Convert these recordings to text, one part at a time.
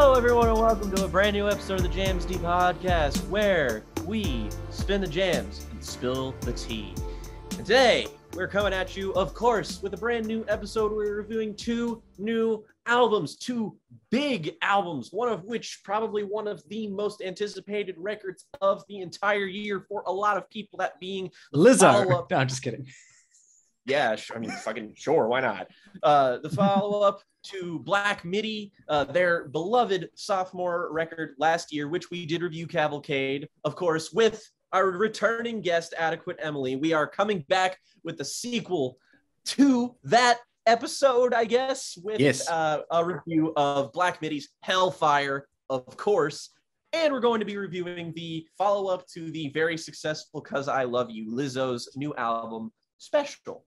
Hello, everyone, and welcome to a brand new episode of the Jams Deep Podcast, where we spin the jams and spill the tea. And today, we're coming at you, of course, with a brand new episode where we're reviewing two new albums, two big albums, one of which probably one of the most anticipated records of the entire year for a lot of people, that being Lizzo. No, I'm just kidding. Yeah, I mean, fucking sure, why not? The follow-up to Black Midi, their beloved sophomore record last year, which we did review, Cavalcade, of course, with our returning guest, Adequate Emily. We are coming back with the sequel to that episode, I guess, with a review of Black Midi's Hellfire, of course. And we're going to be reviewing the follow-up to the very successful Cause I Love You, Lizzo's new album, Special.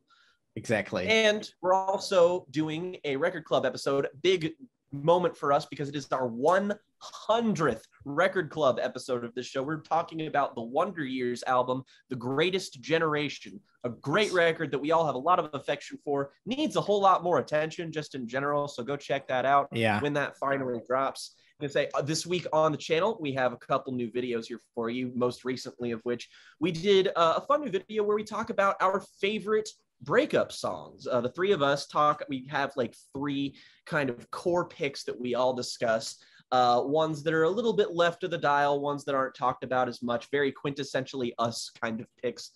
Exactly. And we're also doing a Record Club episode. Big moment for us because it is our 100th Record Club episode of this show. We're talking about the Wonder Years album, The Greatest Generation, a great record that we all have a lot of affection for, needs a whole lot more attention just in general. So go check that out when that finally drops. And say, this week on the channel, we have a couple new videos here for you, most recently of which we did a fun new video where we talk about our favorite breakup songs. The three of us talk, we have like three kind of core picks that we all discuss, ones that are a little bit left of the dial, ones that aren't talked about as much, very quintessentially us kind of picks.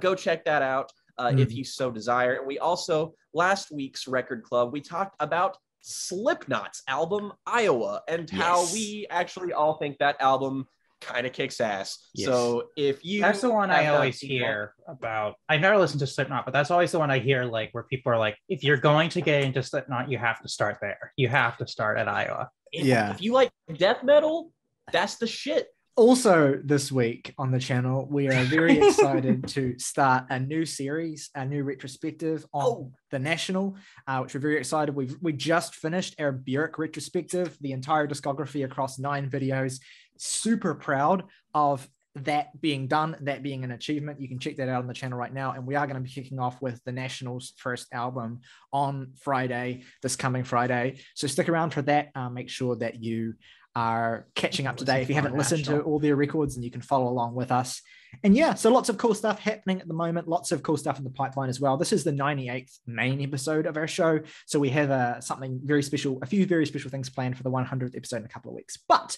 Go check that out if you so desire. And we also, last week's Record Club, we talked about Slipknot's album, Iowa, and how we actually all think that album kind of kicks ass. So if you that's the one I always hear about. I've never listened to Slipknot, but that's always the one I hear, like, where people are like, if you're going to get into Slipknot, you have to start there, you have to start at Iowa. If you like death metal, that's the shit. Also, this week on the channel, we are very excited to start a new series, a new retrospective on The National, which we're very excited. We just finished our Bjork retrospective, the entire discography across 9 videos. Super proud of that being done, that being an achievement. You can check that out on the channel right now. And we are going to be kicking off with The National's first album on Friday, this coming Friday. So stick around for that. Make sure that you are catching up today if you haven't listened to all their records, and you can follow along with us. And yeah, so lots of cool stuff happening at the moment, lots of cool stuff in the pipeline as well. This is the 98th main episode of our show, so we have something very special, a few very special things planned for the 100th episode in a couple of weeks. But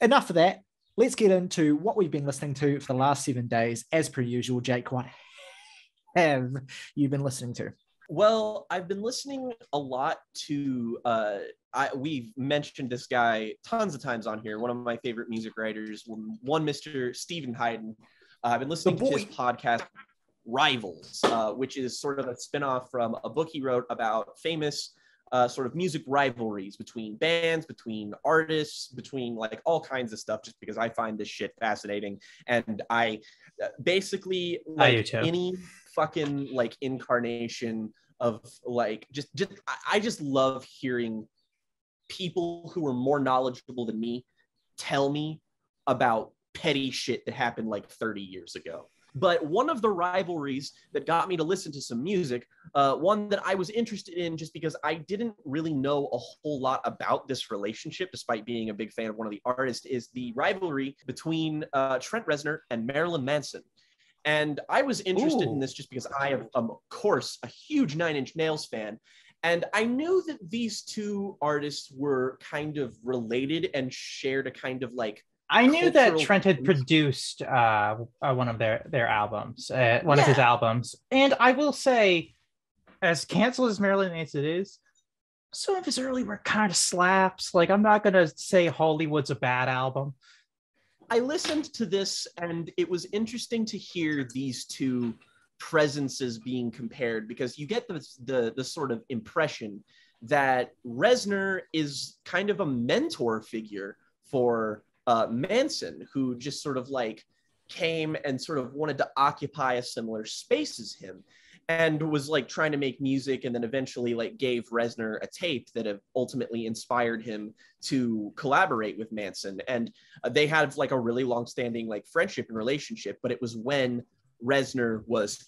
enough of that, let's get into what we've been listening to for the last 7 days. As per usual, Jake, what have you been listening to? Well, I've been listening a lot to, we've mentioned this guy tons of times on here, one of my favorite music writers, one Mr. Stephen Hyden. I've been listening to his podcast, Rivals, which is sort of a spinoff from a book he wrote about famous sort of music rivalries between bands, between artists, between like all kinds of stuff, just because I find this shit fascinating. And I basically, like any fucking like incarnation of like just I just love hearing people who are more knowledgeable than me tell me about petty shit that happened like 30 years ago. But one of the rivalries that got me to listen to some music, one that I was interested in just because I didn't really know a whole lot about this relationship, despite being a big fan of one of the artists, is the rivalry between Trent Reznor and Marilyn Manson. And I was interested in this just because I am, of course, a huge Nine Inch Nails fan. And I knew that these two artists were kind of related and shared a kind of like, I knew that Trent had produced one of their albums, one of his albums. And I will say, as canceled as Marilyn Manson is, some of his early work kind of slaps. Like, I'm not going to say Hollywood's a bad album. I listened to this, and it was interesting to hear these two presences being compared, because you get the sort of impression that Reznor is kind of a mentor figure for Manson, who just sort of like came and sort of wanted to occupy a similar space as him, and was like trying to make music, and then eventually like gave Reznor a tape that have ultimately inspired him to collaborate with Manson. And they had like a really long-standing like friendship and relationship, but it was when Reznor was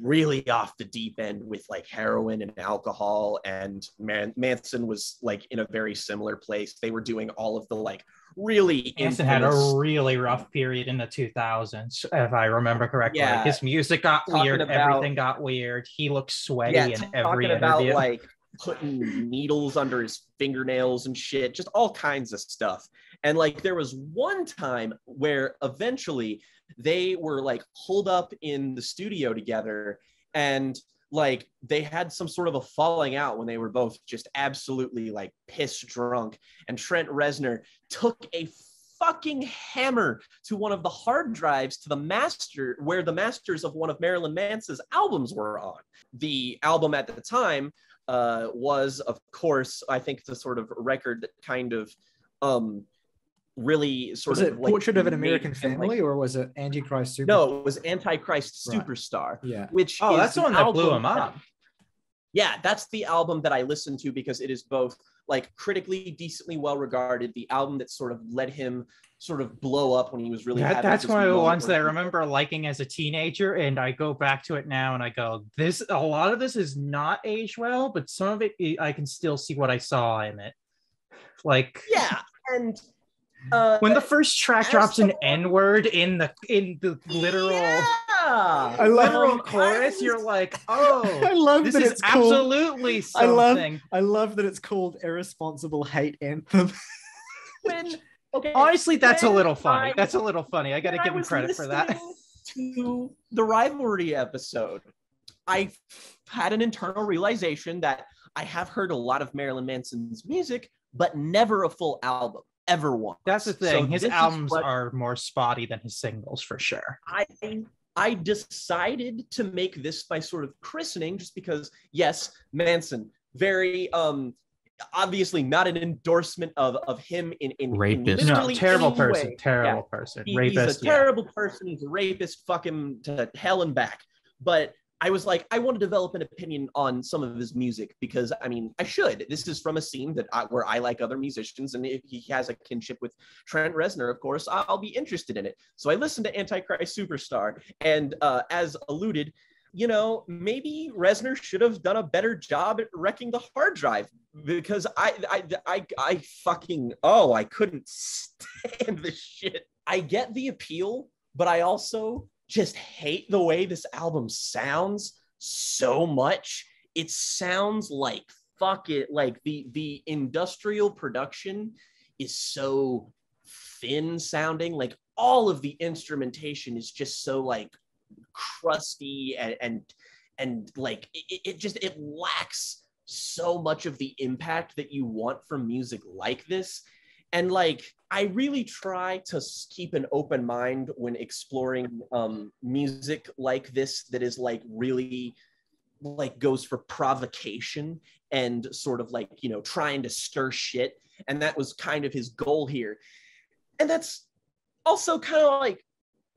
really off the deep end with like heroin and alcohol, and Manson was like in a very similar place. They were doing all of the like really Manson had a really rough period in the 2000s, if I remember correctly. Yeah. Like, his music got weird, everything got weird. He looked sweaty in every interview. About like putting needles under his fingernails and shit, just all kinds of stuff. And like there was one time where eventually they were like holed up in the studio together, and like they had some sort of a falling out when they were both just absolutely like piss drunk, and Trent Reznor took a fucking hammer to one of the hard drives to the master, where the masters of one of Marilyn Manson's albums were on. The album at the time was, of course, I think the sort of record that kind of really sort was of it like Portrait of an American Family, like, or was it Antichrist Superstar? No, it was Antichrist Superstar. Right. Yeah. Which that's the one that blew him up. Yeah, that's the album that I listened to because it is both like critically decently well regarded, the album that sort of let him sort of blow up when he was really that's one of the ones that I remember liking as a teenager, and I go back to it now and I go, this, a lot of this is not aged well, but some of it I can still see what I saw in it. Like, yeah. And when the first track drops an N-word in the literal literal chorus, you're like, oh, I love this, that is it's absolutely called, something. I love that it's called Irresponsible Hate Anthem. Honestly, that's a little funny. That's a little funny. I gotta give him credit for that. To the Rivalry episode, I had an internal realization that I have heard a lot of Marilyn Manson's music, but never a full album. Ever one. That's the thing. So his albums are more spotty than his singles, for sure. I decided to make this my sort of christening, just because, yes, Manson, very obviously not an endorsement of him in rapist. No, terrible person. Terrible person. Rapist. He's a terrible person. He's a rapist. Fuck him to hell and back. But I was like, I want to develop an opinion on some of his music because, I mean, I should. This is from a scene that where I like other musicians, and if he has a kinship with Trent Reznor, of course, I'll be interested in it. So I listened to Antichrist Superstar, and as alluded, you know, maybe Reznor should have done a better job at wrecking the hard drive, because I fucking, I couldn't stand this shit. I get the appeal, but I also just hate the way this album sounds so much. It sounds like, fuck it, like the industrial production is so thin sounding, like all of the instrumentation is just so like crusty and like it lacks so much of the impact that you want from music like this. And like, I really try to keep an open mind when exploring music like this that is like really like goes for provocation and sort of like, you know, trying to stir shit. And that was kind of his goal here. And that's also kind of like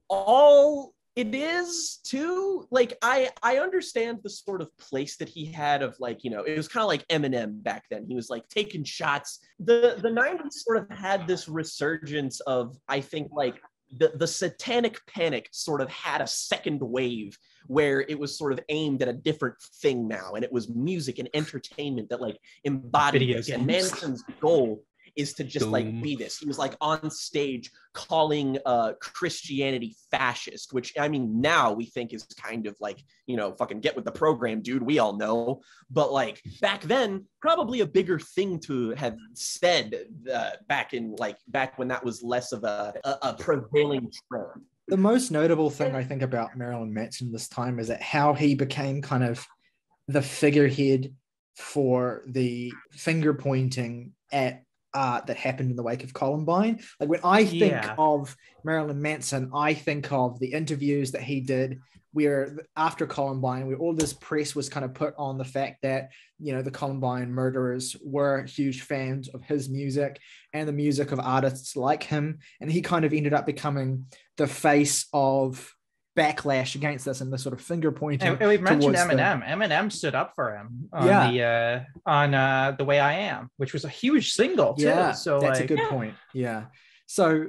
all it is too. Like, I understand the sort of place that he had of like, you know, it was kind of like Eminem back then. He was like taking shots. The 90s sort of had this resurgence of, I think, like the satanic panic sort of had a second wave where it was sort of aimed at a different thing now. And it was music and entertainment that like embodied it. And Manson's goal is to just like be this. He was like on stage calling Christianity fascist, which I mean now we think is kind of like, you know, fucking get with the program, dude, we all know. But like back then, probably a bigger thing to have said back when that was less of a prevailing trend. The most notable thing I think about Marilyn Manson this time is that how he became kind of the figurehead for the finger pointing at art that happened in the wake of Columbine. Like when I think of Marilyn Manson, I think of the interviews that he did where after Columbine, where all this press was kind of put on the fact that, you know, the Columbine murderers were huge fans of his music and the music of artists like him. And he kind of ended up becoming the face of backlash against us and the sort of finger pointing. And we've mentioned Eminem stood up for him on The Way I Am, which was a huge single too. So that's a good point. So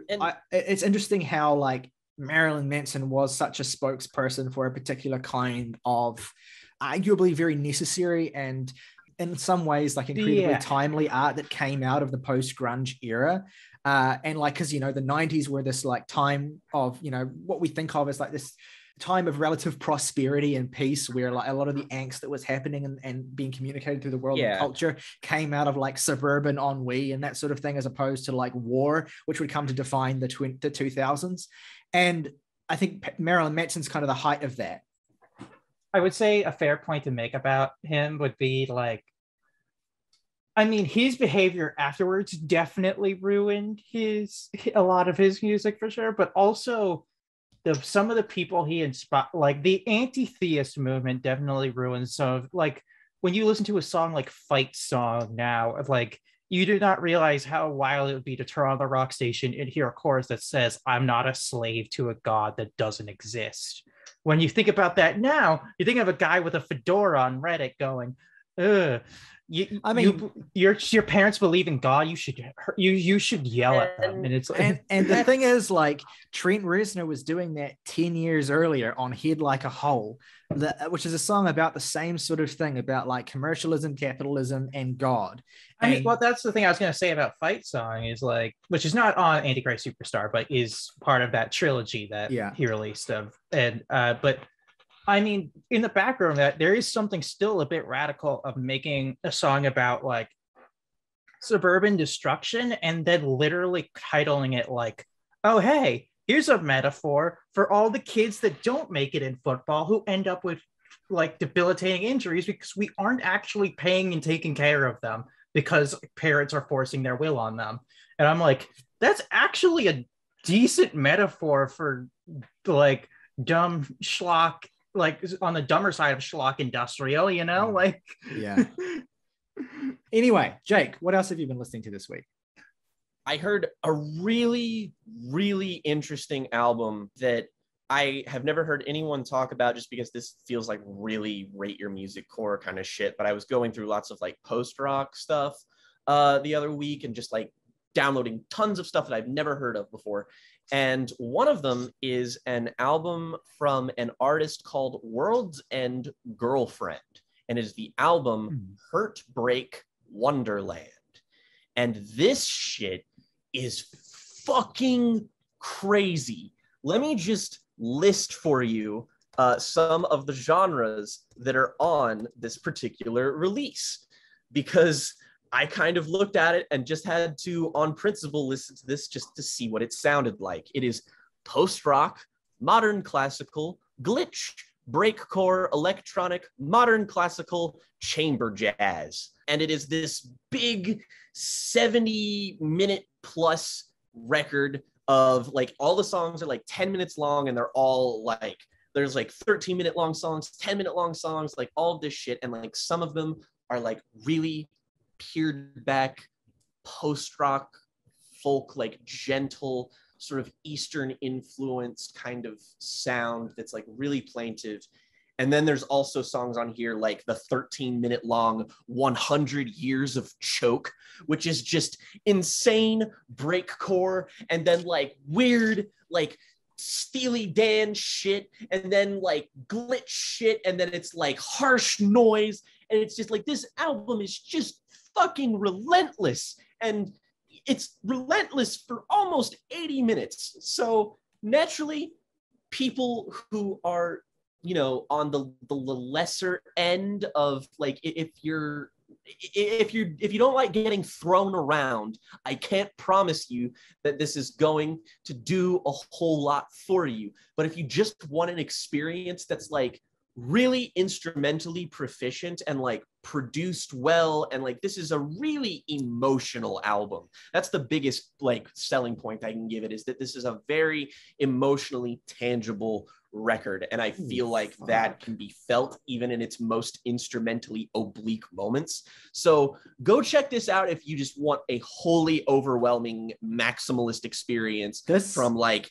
it's interesting how like Marilyn Manson was such a spokesperson for a particular kind of arguably very necessary and in some ways like incredibly timely art that came out of the post-grunge era. And like, because, you know, the 90s were this like time of, you know, what we think of as like this time of relative prosperity and peace, where like a lot of the angst that was happening and being communicated through the world of culture came out of like suburban ennui and that sort of thing, as opposed to like war, which would come to define the 2000s. And I think Marilyn Manson's kind of the height of that. I would say a fair point to make about him would be like, I mean, his behavior afterwards definitely ruined a lot of his music for sure, but also some of the people he inspired, like the anti-theist movement definitely ruined some of, like when you listen to a song like Fight Song now, like you do not realize how wild it would be to turn on the rock station and hear a chorus that says, "I'm not a slave to a God that doesn't exist." When you think about that now, you think of a guy with a fedora on Reddit going, "Ugh." Your parents believe in God. You should yell at them. And it's like, and the thing is, like Trent Reznor was doing that 10 years earlier on "Head Like a Hole," which is a song about the same sort of thing, about like commercialism, capitalism, and God. I mean, well, that's the thing I was going to say about Fight Song is like, which is not on Antichrist Superstar, but is part of that trilogy that he released of, but. I mean, in the background of that, there is something still a bit radical of making a song about like suburban destruction and then literally titling it like, "Oh, hey, here's a metaphor for all the kids that don't make it in football who end up with like debilitating injuries because we aren't actually paying and taking care of them because parents are forcing their will on them." And I'm like, that's actually a decent metaphor for like dumb schlock, like on the dumber side of schlock industrial, you know, like Anyway, Jake, what else have you been listening to this week? I heard a really, really interesting album that I have never heard anyone talk about, just because this feels like really rate your music core kind of shit. But I was going through lots of like post rock stuff the other week and just like downloading tons of stuff that I've never heard of before. And one of them is an album from an artist called World's End Girlfriend, and it is the album Heartbreak Wonderland. And this shit is fucking crazy. Let me just list for you some of the genres that are on this particular release, because I kind of looked at it and just had to, on principle, listen to this just to see what it sounded like. It is post-rock, modern classical, glitch, breakcore, electronic, modern classical, chamber jazz. And it is this big 70-minute plus record of like, all the songs are like 10 minutes long and they're all like, there's like 13-minute long songs, 10-minute long songs, like all of this shit. And like some of them are like really peered back post-rock folk, like gentle sort of Eastern influenced kind of sound that's like really plaintive. And then there's also songs on here like the 13-minute long 100 Years of Choke, which is just insane breakcore, and then like weird like Steely Dan shit, and then like glitch shit, and then it's like harsh noise. And it's just like, this album is just fucking relentless, and it's relentless for almost 80 minutes. So naturally, people who are, you know, on the lesser end of like, if you don't like getting thrown around, I can't promise you that this is going to do a whole lot for you. But if you just want an experience that's like really instrumentally proficient and like produced well, and like this is a really emotional album, that's the biggest like selling point I can give it, is that this is a very emotionally tangible record, and I feel like that can be felt even in its most instrumentally oblique moments. So go check this out if you just want a wholly overwhelming maximalist experience from like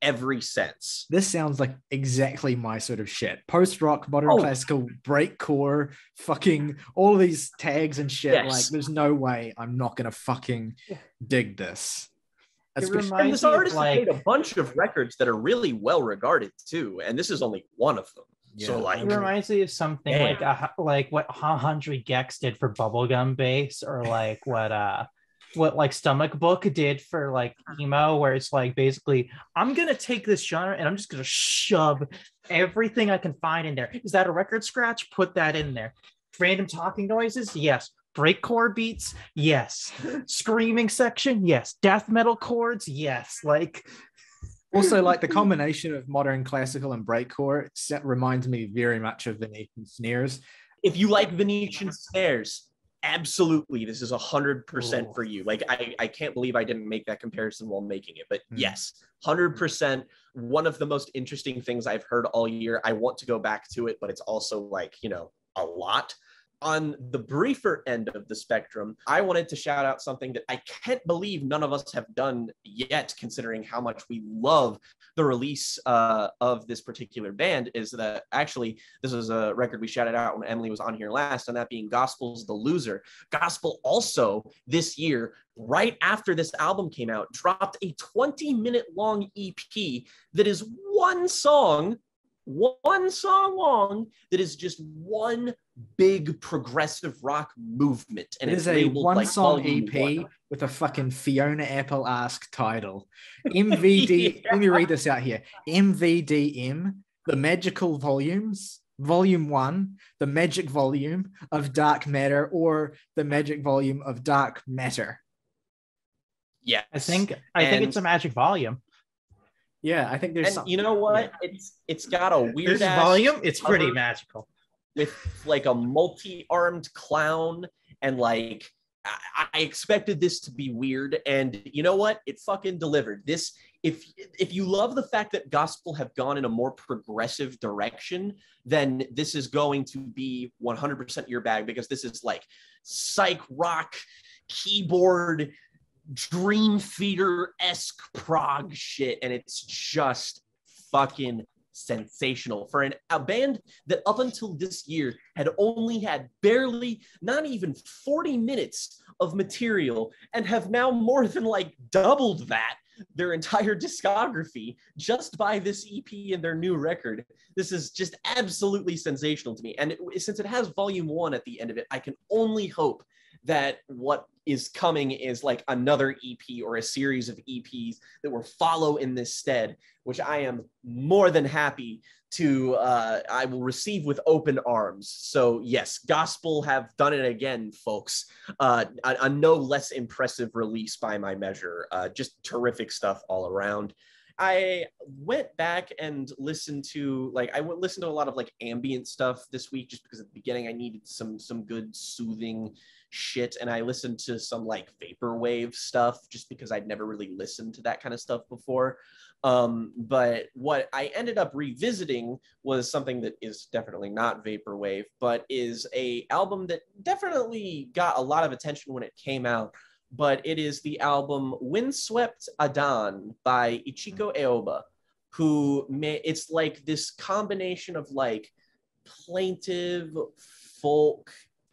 every sense. This sounds like exactly my sort of shit. Post-rock, modern classical, breakcore, fucking all these tags and shit. Yes. Like, there's no way I'm not gonna fucking dig this. And this artist made a bunch of records that are really well regarded too, and this is only one of them. Yeah. So like, it reminds me of something like what Hundred Gex did for bubblegum bass, or like what like Stomach Book did for like emo, where it's like basically I'm gonna take this genre and I'm just gonna shove everything I can find in there. Is that a record scratch? Put that in there. Random talking noises? Yes. Breakcore beats? Yes. Screaming section? Yes. Death metal chords? Yes. Like, also, like, the combination of modern classical and breakcore reminds me very much of Venetian Snares. If you like Venetian Snares, absolutely, this is 100% for you. Like, I can't believe I didn't make that comparison while making it, but yes, 100%. One of the most interesting things I've heard all year. I want to go back to it, but it's also like, you know, a lot. On the briefer end of the spectrum, I wanted to shout out something that I can't believe none of us have done yet, considering how much we love the release of this particular band, is that actually this is a record we shouted out when Emily was on here last, and that being Gospel's The Loser. Gospel also this year, right after this album came out, dropped a 20-minute long EP that is one song long, that is just one big progressive rock movement, and it's a one-song EP with a fucking Fiona Apple-esque title. MVD. Let me read this out here. MVDM, The Magical Volumes, Volume 1, The Magic Volume of Dark Matter, or The Magic Volume of Dark Matter. Yeah, I think it's a magic volume. Yeah, I think there's something. You know what? Yeah. It's got a weird volume. It's pretty magical, with like a multi-armed clown, and like I expected this to be weird, and you know what? It fucking delivered. This, if you love the fact that Gospel have gone in a more progressive direction, then this is going to be 100% your bag, because this is like psych rock, keyboard, Dream Theater-esque prog shit, and it's just fucking sensational for a band that up until this year had only had barely, not even 40 minutes of material, and have now more than like doubled that, their entire discography, just by this EP and their new record. This is just absolutely sensational to me, and since it has volume 1 at the end of it, I can only hope that what is coming is like another EP or a series of EPs that will follow in this stead, which I am more than happy to, I will receive with open arms. So yes, Gospel have done it again, folks. A no less impressive release by my measure. Just terrific stuff all around. I went back and listened to I listened to a lot of like ambient stuff this week, just because at the beginning I needed some good soothing shit, and I listened to some like vaporwave stuff just because I'd never really listened to that kind of stuff before. But what I ended up revisiting was something that is definitely not vaporwave, but is a album that definitely got a lot of attention when it came out. But it is the album Windswept Adan by Ichiko Aoba, it's like this combination of like plaintive, folk,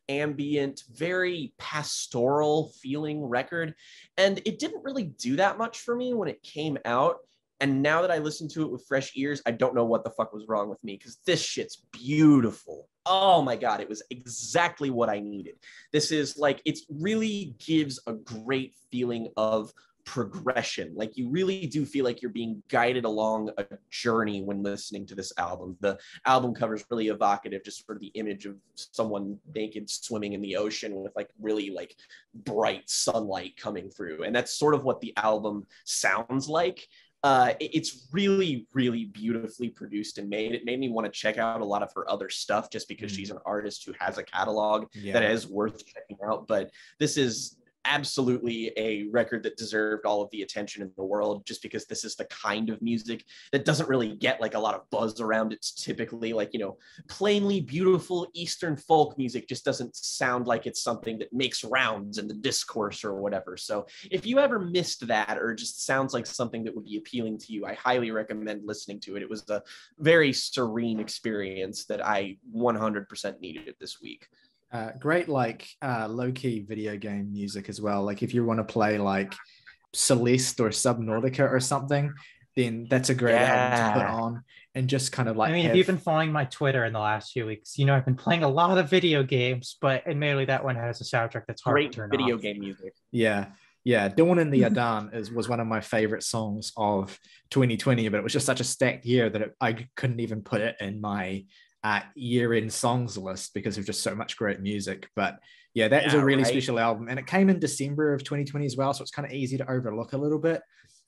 ambient, very pastoral feeling record. And it didn't really do that much for me when it came out. And now that I listen to it with fresh ears, I don't know what the fuck was wrong with me, because this shit's beautiful. Oh my God, it was exactly what I needed. This is like, it really gives a great feeling of progression. Like, you really do feel like you're being guided along a journey when listening to this album. The album cover is really evocative, just sort of the image of someone naked swimming in the ocean with like really like bright sunlight coming through. And that's sort of what the album sounds like. It's really, really beautifully produced and made. It made me want to check out a lot of her other stuff, just because she's an artist who has a catalog that is worth checking out. But this is absolutely a record that deserved all of the attention in the world, just because this is the kind of music that doesn't really get like a lot of buzz around. It's typically like, you know, plainly beautiful Eastern folk music just doesn't sound like it's something that makes rounds in the discourse or whatever. So if you ever missed that, or just sounds like something that would be appealing to you, I highly recommend listening to it. It was a very serene experience that I 100% needed this week. Great, like low-key video game music as well. Like, if you want to play like Celeste or Subnautica or something, then that's a great album to put on. And just kind of like, I mean, if you've been following my Twitter in the last few weeks, you know I've been playing a lot of video games, but admittedly that one has a soundtrack that's hard to turn off. Great video game music. Yeah. Yeah, Dawn in the Adan was one of my favorite songs of 2020, but it was just such a stacked year that I couldn't even put it in my year-end songs list because of just so much great music. But yeah, that is a really special album. And it came in December of 2020 as well, so it's kind of easy to overlook a little bit.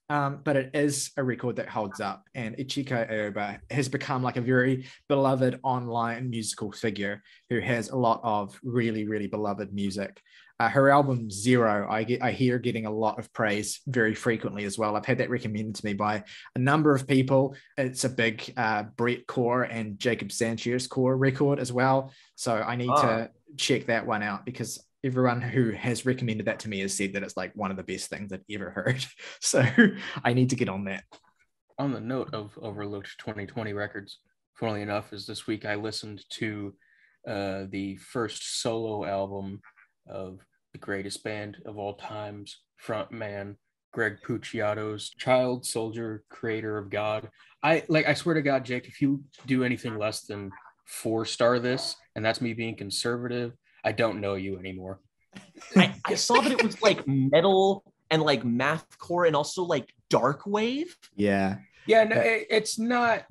But it is a record that holds up, and Ichiko Aoba has become like a very beloved online musical figure who has a lot of really, really beloved music. Her album Zero, I hear getting a lot of praise very frequently as well. I've had that recommended to me by a number of people. It's a big Brett Core and Jacob Sanchez Core record as well. So I need to check that one out because everyone who has recommended that to me has said that it's like one of the best things I've ever heard. So I need to get on that. On the note of overlooked 2020 records, funnily enough, is this week I listened to the first solo album of the greatest band of all times, frontman Greg Puciato's Child Soldier, Creator of God. I swear to God, Jake, if you do anything less than 4-star this, and that's me being conservative, I don't know you anymore. I saw that it was like metal and like mathcore and also like dark wave. Yeah. Yeah, no, it's not,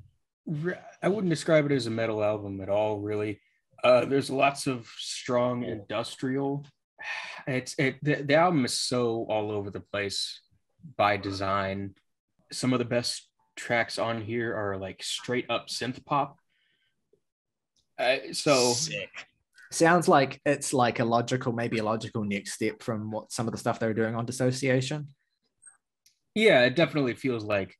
I wouldn't describe it as a metal album at all, really. There's lots of strong industrial. The album is so all over the place by design. Some of the best tracks on here are like straight up synth pop. Sick. Sounds like it's like maybe a logical next step from what some of the stuff they were doing on Dissociation. Yeah, it definitely feels like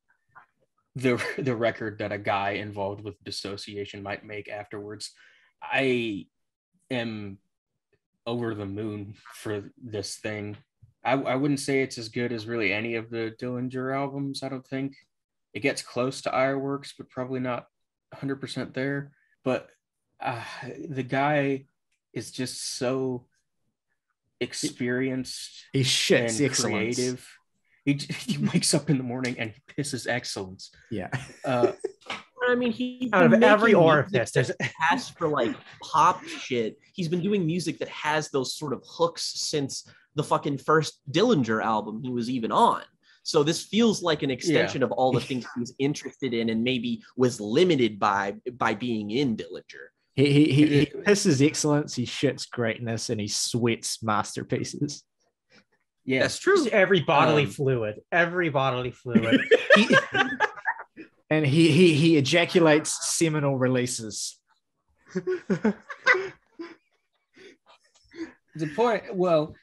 the record that a guy involved with Dissociation might make afterwards. I am over the moon for this thing. I wouldn't say it's as good as really any of the Dillinger albums, I don't think. It gets close to Ironworks, but probably not 100% there. But the guy is just so experienced. He shits and creative. He wakes up in the morning and he pisses excellence. Yeah. I mean, he out of every orifice, there's asked for like pop shit. He's been doing music that has those sort of hooks since the fucking first Dillinger album he was even on. So this feels like an extension of all the things he was interested in and maybe was limited by being in Dillinger. He pisses excellence, he shits greatness, and he sweats masterpieces. Yeah, that's true. Every bodily fluid. And he ejaculates seminal releases. The point, well,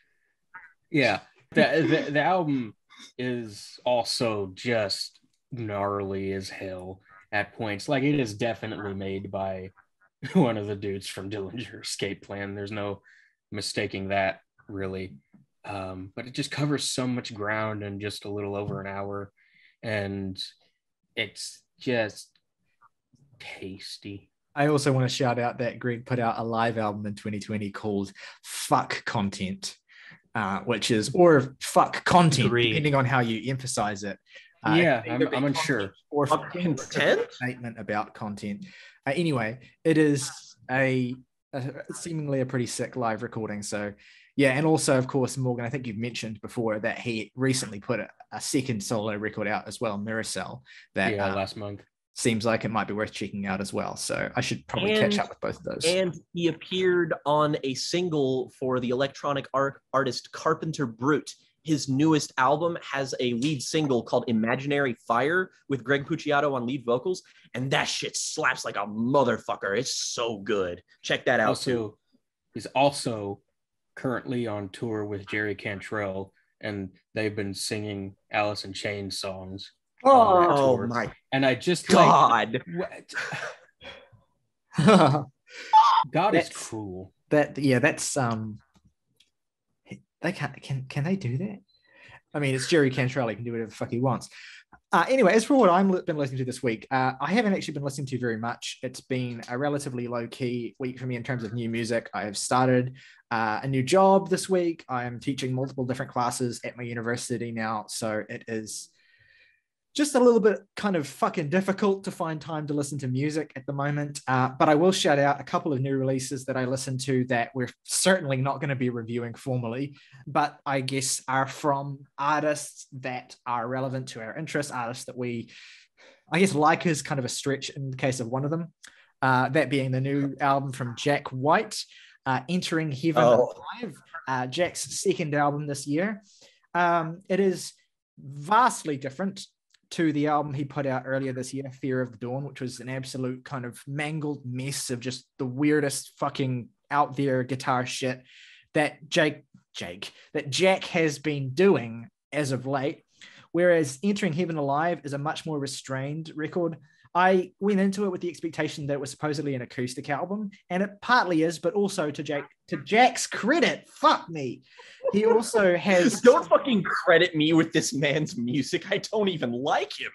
yeah, the album is also just gnarly as hell at points. Like, it is definitely made by one of the dudes from Dillinger Escape Plan. There's no mistaking that, really. But it just covers so much ground in just a little over an hour. And it's just tasty. I also want to shout out that Greg put out a live album in 2020 called Fuck Content, depending on how you emphasize it. Yeah, I'm unsure. Or content statement about content. Anyway, it is a seemingly a pretty sick live recording. So yeah, and also, of course, Morgan, I think you've mentioned before that he recently put a second solo record out as well, Miracell, that last month. Seems like it might be worth checking out as well. So I should probably catch up with both of those. And he appeared on a single for the electronic artist Carpenter Brut. His newest album has a lead single called Imaginary Fire with Greg Puciato on lead vocals, and that shit slaps like a motherfucker. It's so good. Check that out, too. He's also currently on tour with Jerry Cantrell, and they've been singing Alice in Chains songs. Oh my! And I just God, what? God is cruel. That's they can they do that? I mean, it's Jerry Cantrell; he can do whatever the fuck he wants. Anyway, as for what I've been listening to this week, I haven't actually been listening to very much. It's been a relatively low-key week for me in terms of new music. I have started a new job this week. I am teaching multiple different classes at my university now, so it is just a little bit kind of fucking difficult to find time to listen to music at the moment. But I will shout out a couple of new releases that I listened to that we're certainly not going to be reviewing formally, but I guess are from artists that are relevant to our interests, artists that we, I guess, like is kind of a stretch in the case of one of them. That being the new album from Jack White, Entering Heaven Alive, Jack's second album this year. It is vastly different to the album he put out earlier this year, Fear of the Dawn, which was an absolute kind of mangled mess of just the weirdest fucking out there guitar shit that Jack has been doing as of late. Whereas Entering Heaven Alive is a much more restrained record. I went into it with the expectation that it was supposedly an acoustic album, and it partly is, but also to Jack's credit, fuck me, he also has... Don't fucking credit me with this man's music. I don't even like him.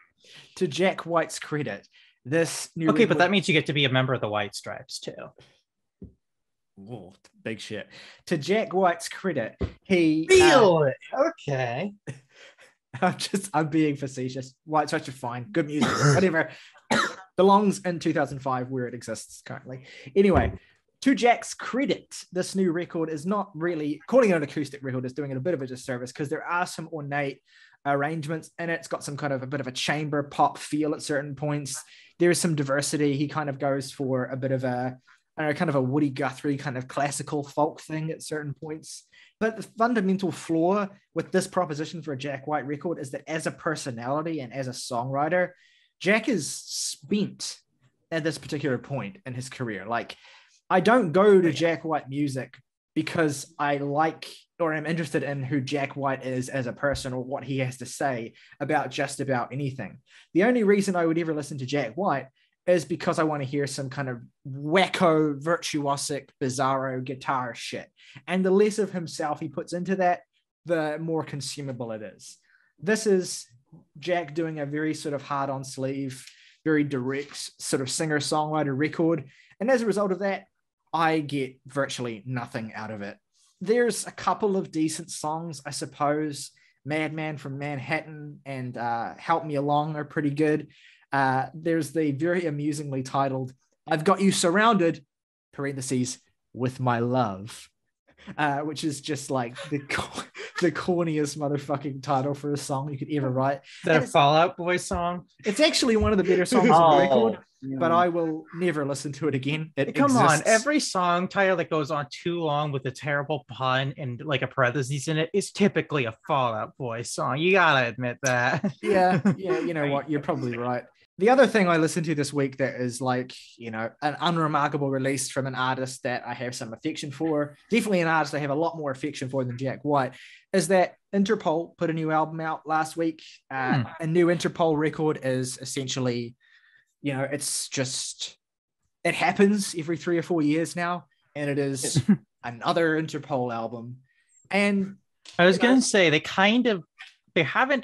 To Jack White's credit, this new... Okay, but that means you get to be a member of the White Stripes, too. Whoa, big shit. To Jack White's credit, he... Feel it! Okay. I'm being facetious. White Stripes are fine. Good music. Whatever. Belongs in 2005 where it exists currently. Anyway, to Jack's credit, this new record is not really, calling it an acoustic record is doing it a bit of a disservice, because there are some ornate arrangements in it. It's got some kind of a bit of a chamber pop feel at certain points. There is some diversity. He kind of goes for a bit of a, I don't know, kind of a Woody Guthrie kind of classical folk thing at certain points. But the fundamental flaw with this proposition for a Jack White record is that as a personality and as a songwriter, Jack is spent at this particular point in his career. Like, I don't go to Jack White music because I like or am interested in who Jack White is as a person or what he has to say about just about anything. The only reason I would ever listen to Jack White is because I want to hear some kind of wacko, virtuosic, bizarro guitar shit. And the less of himself he puts into that, the more consumable it is. This is Jack doing a very sort of hard on sleeve, very direct sort of singer-songwriter record. And as a result of that, I get virtually nothing out of it. There's a couple of decent songs, I suppose. Madman from Manhattan and Help Me Along are pretty good. There's the very amusingly titled I've Got You Surrounded, parentheses, with my love, which is just like the corniest motherfucking title for a song you could ever write. Is that a Fall Out Boy song? It's actually one of the better songs on the record, yeah. But I will never listen to it again. It exists. Every song title that goes on too long with a terrible pun and like a parenthesis in it is typically a Fall Out Boy song. You gotta admit that. Yeah, you know what? You're probably right. The other thing I listened to this week that is like, you know, an unremarkable release from an artist that I have some affection for, definitely an artist I have a lot more affection for than Jack White, is that Interpol put a new album out last week. A new Interpol record is essentially, you know, it's just, it happens every 3 or 4 years now, and it is another Interpol album. And I was going to say, they kind of, They haven't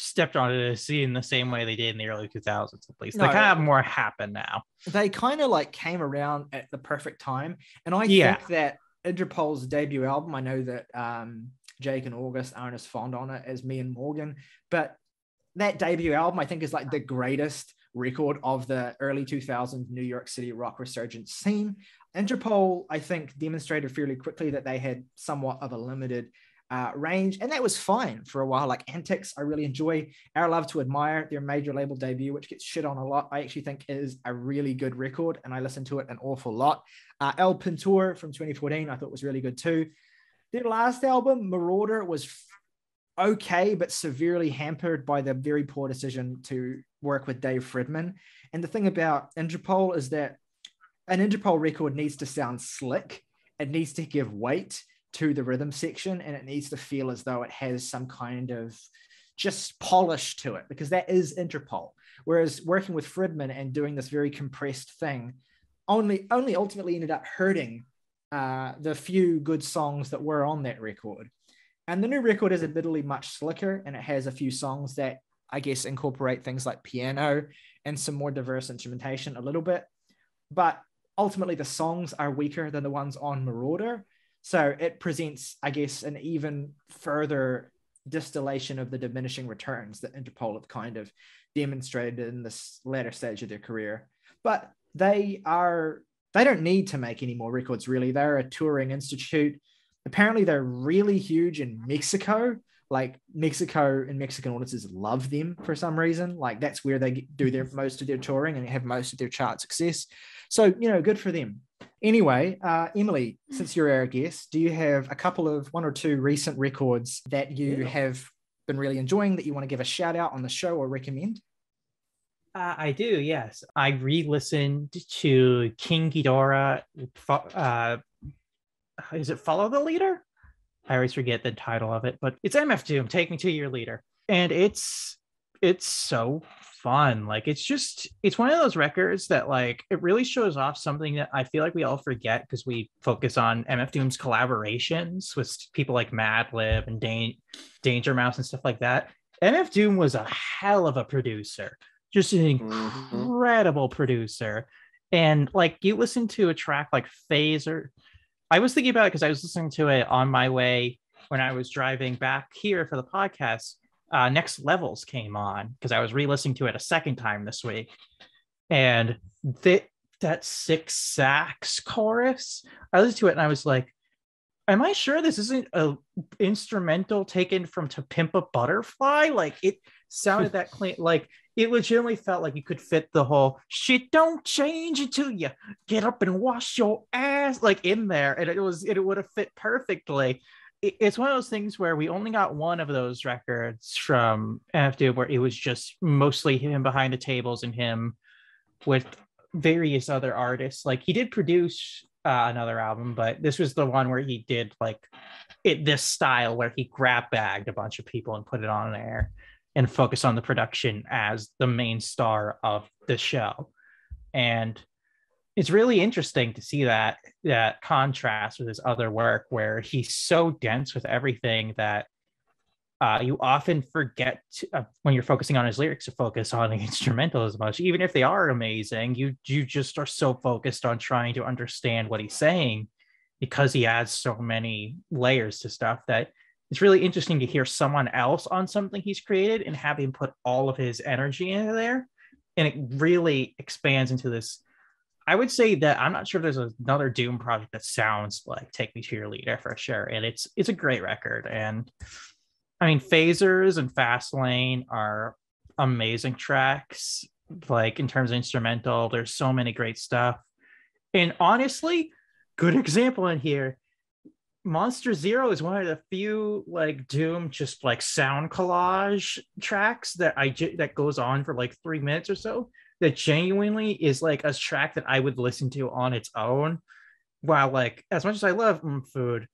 stepped on it in the same way they did in the early 2000s, at least. No, they kind of have more happen now. They kind of like came around at the perfect time. And I think that Interpol's debut album, I know that Jake and August aren't as fond on it as me and Morgan, but that debut album, I think, is like the greatest record of the early 2000s New York City rock resurgence scene. Interpol, I think, demonstrated fairly quickly that they had somewhat of a limited range, and that was fine for a while. Like Antics, I really enjoy. Our Love to Admire, their major label debut, which gets shit on a lot, I actually think is a really good record, and I listen to it an awful lot. El Pintor from 2014 I thought was really good too. Their last album, Marauder, was okay, but severely hampered by the very poor decision to work with Dave Fredman. And the thing about Interpol is that an Interpol record needs to sound slick. It needs to give weight to the rhythm section, and it needs to feel as though it has some kind of just polish to it, because that is Interpol. Whereas working with Fredman and doing this very compressed thing only ultimately ended up hurting the few good songs that were on that record. And the new record is admittedly much slicker, and it has a few songs that I guess, incorporate things like piano and some more diverse instrumentation a little bit. But ultimately, the songs are weaker than the ones on Marauder. So it presents, I guess, an even further distillation of the diminishing returns that Interpol have kind of demonstrated in this latter stage of their career. But they don't need to make any more records, really. They're a touring institute. Apparently, they're really huge in Mexico. Like, Mexico and Mexican audiences love them for some reason. Like, that's where they do their most of their touring and have most of their chart success. So, you know, good for them. Anyway, Emily, since you're our guest, do you have a couple of one or two recent records that you have been really enjoying that you want to give a shout out on the show or recommend? I do, yes. I re-listened to King Ghidorah. Is it Follow the Leader? I always forget the title of it, but it's MF Doom, Take Me to Your Leader. And it's so fun. Like, it's one of those records that, like, it really shows off something that I feel like we all forget because we focus on MF Doom's collaborations with people like Madlib and Danger Mouse and stuff like that. MF Doom was a hell of a producer, just an incredible producer. And, like, you listen to a track like Phaser. I was thinking about it because I was listening to it on my way when I was driving back here for the podcast. Next Levels came on because I was re-listening to it a second time this week. And that six sax chorus, I listened to it and I was like, am I sure this isn't an instrumental taken from To Pimp a Butterfly? Like, it sounded that clean. Like, it legitimately felt like you could fit the whole shit don't change until you get up and wash your ass, like, in there. And it would have fit perfectly. It's one of those things where we only got one of those records from MF Doom where it was just mostly him behind the tables and him with various other artists. Like, he did produce another album, but this was the one where he did, like, it this style where he grab bagged a bunch of people and put it on there and focus on the production as the main star of the show. And it's really interesting to see that contrast with his other work where he's so dense with everything that you often forget when you're focusing on his lyrics to focus on the instrumental as much. Even if they are amazing, you just are so focused on trying to understand what he's saying because he adds so many layers to stuff that it's really interesting to hear someone else on something he's created and have him put all of his energy into there. And it really expands into this. I would say that I'm not sure there's another Doom project that sounds like Take Me to Your Leader for sure. And it's a great record. And I mean, Phasers and Fastlane are amazing tracks. Like, in terms of instrumental, there's so many great stuff. And honestly, good example in here, Monster Zero is one of the few, like, Doom just, like, sound collage tracks that that goes on for like 3 minutes or so. That genuinely is like a track that I would listen to on its own. While, like, as much as I love food,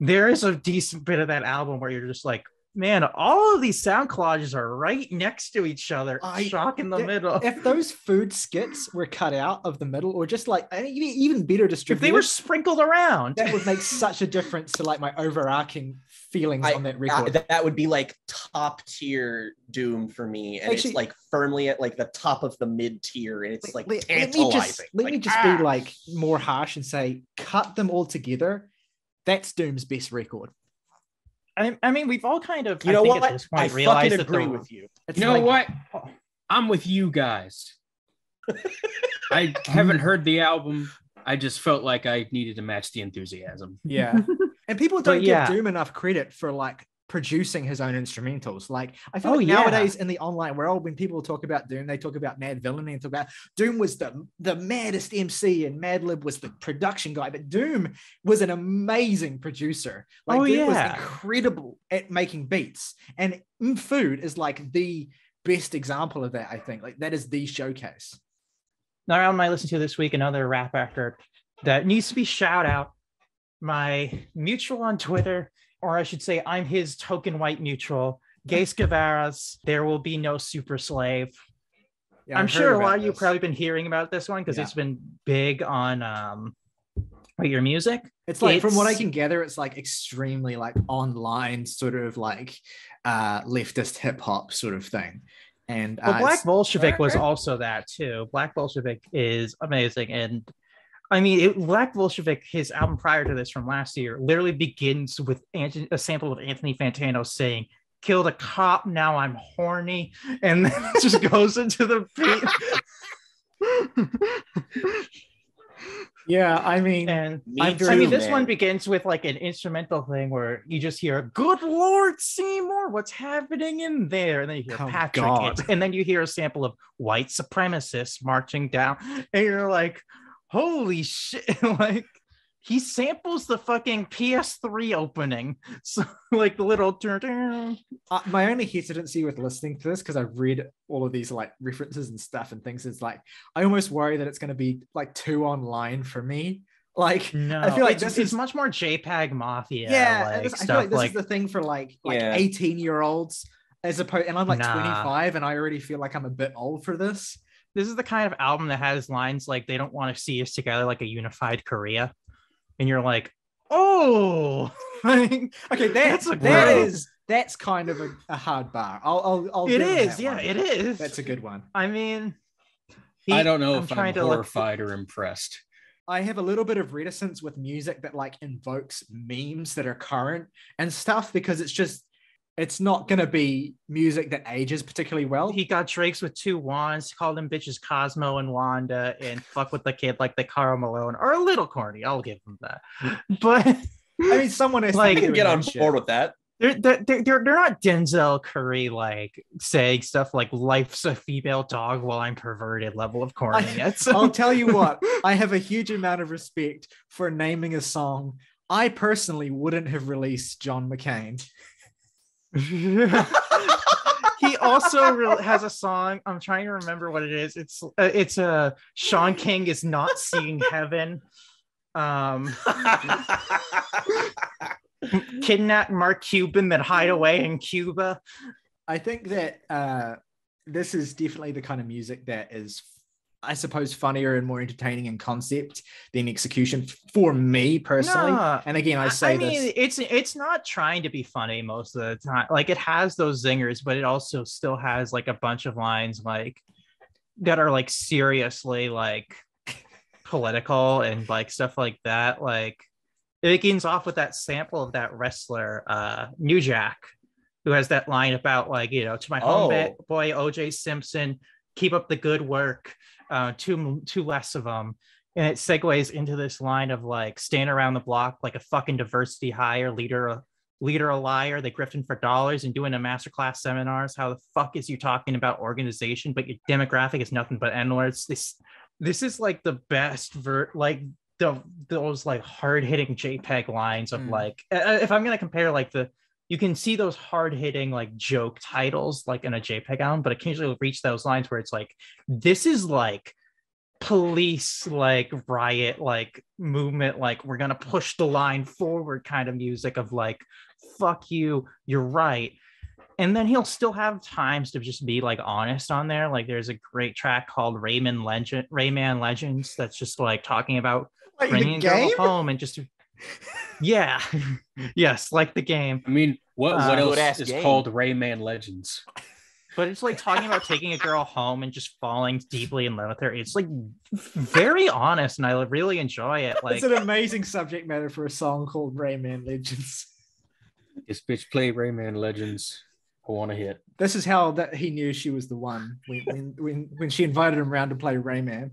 there is a decent bit of that album where you're just like, man, all of these sound collages are right next to each other, shock in the middle. If those food skits were cut out of the middle, or just, like, even better distributed, if they were sprinkled around, that would make such a difference to, like, my overarching feelings on that record. That would be, like, top tier Doom for me, and actually, it's, like, firmly at, like, the top of the mid tier, and it's like tantalizing. Let me just be like more harsh and say, cut them all together. That's Doom's best record. I mean, we've all kind of, at this point, realized that agree with you. I'm with you guys. I haven't heard the album. I just felt like I needed to match the enthusiasm. Yeah. And people don't give Doom enough credit for, like, producing his own instrumentals. Like, I feel like nowadays in the online world, when people talk about Doom, they talk about Mad Villainy and talk about Doom was the maddest MC and Madlib was the production guy, but Doom was an amazing producer. Like, Doom was incredible at making beats, and Food is, like, the best example of that, I think. Like, that is the showcase. Another album I listened to this week, another rap actor that needs to be shout out, my mutual on Twitter, or I should say I'm his token white mutual, Gace Guevara's There Will Be No Super Slave. Yeah, I'm sure a lot of you probably been hearing about this one because it's been big on your music. It's like, from what I can gather, it's like extremely like online sort of like leftist hip hop sort of thing. And well, Black Bolshevik was also that too. Black Bolshevik is amazing. And I mean, Black Bolshevik, his album prior to this from last year, literally begins with a sample of Anthony Fantano saying, "Killed a cop, now I'm horny," and then it just goes into the beat. Yeah, I mean, this one begins with like an instrumental thing where you just hear, "Good Lord, Seymour, what's happening in there?" And then you hear Patrick, and then you hear a sample of white supremacists marching down, and you're like, "Holy shit!" Like, he samples the fucking PS3 opening, so like the little. My only hesitancy with listening to this, because I've read all of these like references and stuff and things, is like I almost worry that it's going to be like too online for me. Like, no, I feel like this is much more JPEG Mafia. Yeah, like, I feel like this is the thing for like 18-year-olds, as opposed, and I'm like 25, and I already feel like I'm a bit old for this. This is the kind of album that has lines like, "They don't want to see us together like a unified Korea." And you're like, "Oh, okay, that's kind of a hard bar." I'll it is, yeah, one. It is. That's a good one. I mean, I don't know if I'm horrified or impressed. I have a little bit of reticence with music that like invokes memes that are current and stuff, because it's not going to be music that ages particularly well. He got Drake's with two wands, called them bitches Cosmo and Wanda, and fuck with the kid like the Karl Malone are a little corny. I'll give them that. But I mean, someone is like, can get on board with that. They're not Denzel Curry like saying stuff like "life's a female dog while I'm perverted" level of corny. I'll tell you what, I have a huge amount of respect for naming a song. I personally wouldn't have released John McCain. He also has a song. I'm trying to remember what it is. It's a Sean King is not seeing heaven. Kidnap Mark Cuban, then hide away in Cuba. I think that this is definitely the kind of music that is, I suppose, funnier and more entertaining in concept than execution for me personally. No, and again, I mean, it's not trying to be funny most of the time. Like, it has those zingers, but it also still has like a bunch of lines like that are like seriously like political and like stuff like that. Like, it begins off with that sample of that wrestler, New Jack, who has that line about like, you know, "To my homeboy OJ Simpson, keep up the good work. Two less of them," and it segues into this line of like, "Stand around the block like a fucking diversity hire, leader a liar, they grifting for dollars and doing a masterclass seminars. How the fuck is you talking about organization, but your demographic is nothing but n-words?" This is like the best like those like hard-hitting JPEG lines of like, if I'm gonna compare like you can see those hard-hitting like joke titles like in a JPEG album, but occasionally we'll reach those lines where it's like, this is like police, like riot, like movement, like we're gonna push the line forward kind of music of like, fuck you, you're right. And then he'll still have times to just be like honest on there. Like, there's a great track called Rayman Legends that's just like talking about like bringing a girl home and just yeah. Yes, like the game. I mean, what else is called Rayman Legends? But it's like talking about taking a girl home and just falling deeply in love with her. It's like very honest, and I really enjoy it. Like, it's an amazing subject matter for a song called Rayman Legends. This bitch play Rayman Legends. I want to hit. This is how that he knew she was the one when she invited him around to play Rayman.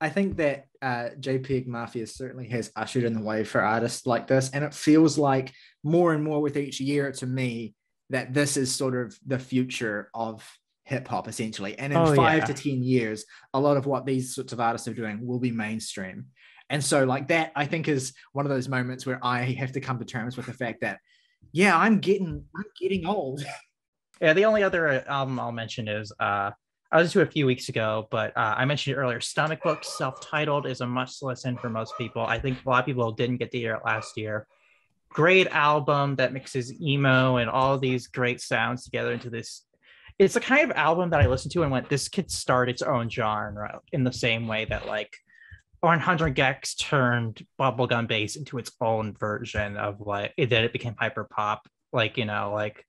I think that JPEG Mafia certainly has ushered in the way for artists like this. And it feels like more and more with each year to me that this is sort of the future of hip hop, essentially. And in 5 to 10 years, a lot of what these sorts of artists are doing will be mainstream. And so like that, I think, is one of those moments where I have to come to terms with the fact that, yeah, I'm getting old. Yeah, the only other album I'll mention is... I was to a few weeks ago, but I mentioned it earlier. Stomach Book, self-titled, is a must listen for most people. I think a lot of people didn't get to hear it last year. Great album that mixes emo and all these great sounds together into this. It's the kind of album that I listened to and went, this could start its own genre in the same way that like 100 Gex turned bubblegum bass into its own version of like that. It became hyper pop, like, you know, like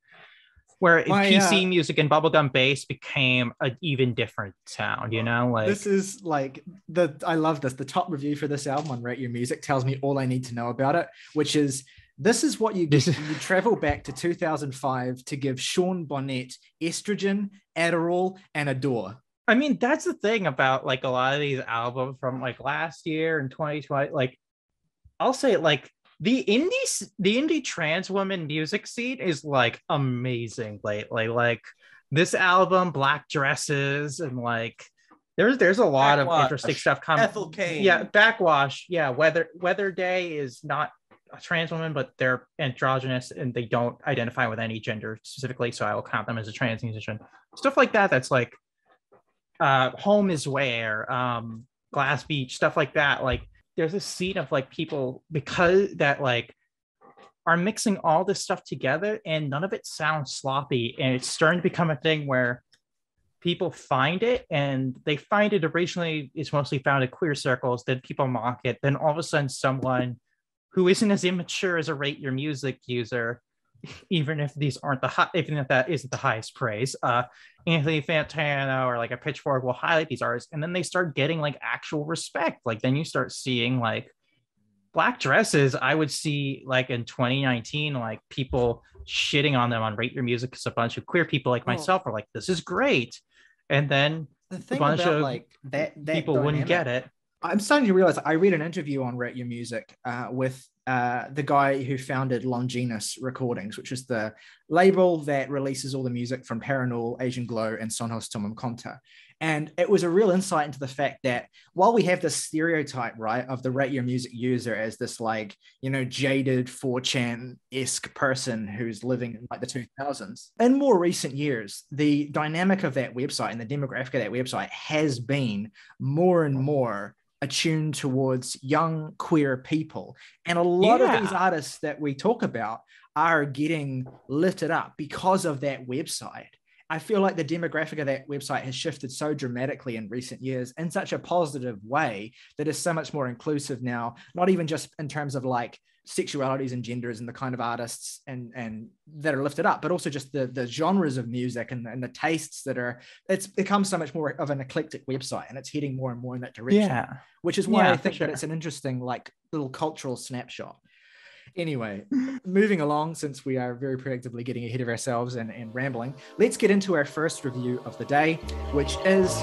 where PC music and bubblegum bass became an even different sound, you know? Like, this is like the, I love this. The top review for this album on Rate Your Music tells me all I need to know about it, which is, this is what you get. You travel back to 2005 to give Sean Bonnet estrogen, Adderall, and Adore. I mean, that's the thing about like a lot of these albums from like last year and 2020. Like, I'll say like the indie trans woman music scene is like amazing lately. Like this album, Black Dresses, and like there's a lot of interesting stuff coming. Ethel Cain. Yeah, Backwash. Yeah, Weather Day is not a trans woman, but they're androgynous and they don't identify with any gender specifically, so I will count them as a trans musician. Stuff like that, that's like Home Is Where, Glass Beach, stuff like that. Like there's a scene of like people because that like are mixing all this stuff together and none of it sounds sloppy, and it's starting to become a thing where people find it, and they find it originally it's mostly found in queer circles, then people mock it, then all of a sudden someone who isn't as immature as a Rate Your Music user, even if these aren't the high, even if that isn't the highest praise, Anthony Fantano or like a Pitchfork will highlight these artists, and then they start getting like actual respect. Like then you start seeing like Black Dresses. I would see like in 2019, like people shitting on them on Rate Your Music because a bunch of queer people like myself are like, "This is great," and then the thing a bunch about, of like that people dynamic wouldn't get it. I'm starting to realize I read an interview on Rate Your Music with the guy who founded Longinus Recordings, which is the label that releases all the music from Paranal, Asian Glow, and Sonhos Tomum Konta. And it was a real insight into the fact that while we have this stereotype, right, of the Rate Your Music user as this like, you know, jaded 4chan-esque person who's living in like the 2000s, in more recent years, the dynamic of that website and the demographic of that website has been more and more attuned towards young queer people. And a lot of these artists that we talk about are getting lifted up because of that website. I feel like the demographic of that website has shifted so dramatically in recent years in such a positive way that is so much more inclusive now, not even just in terms of like sexualities and genders and the kind of artists and that are lifted up, but also just the genres of music and the tastes that are, it's become so much more of an eclectic website, and it's heading more and more in that direction, which is why I think that it's an interesting like little cultural snapshot. Anyway, moving along, since we are very predictably getting ahead of ourselves and rambling, let's get into our first review of the day, which is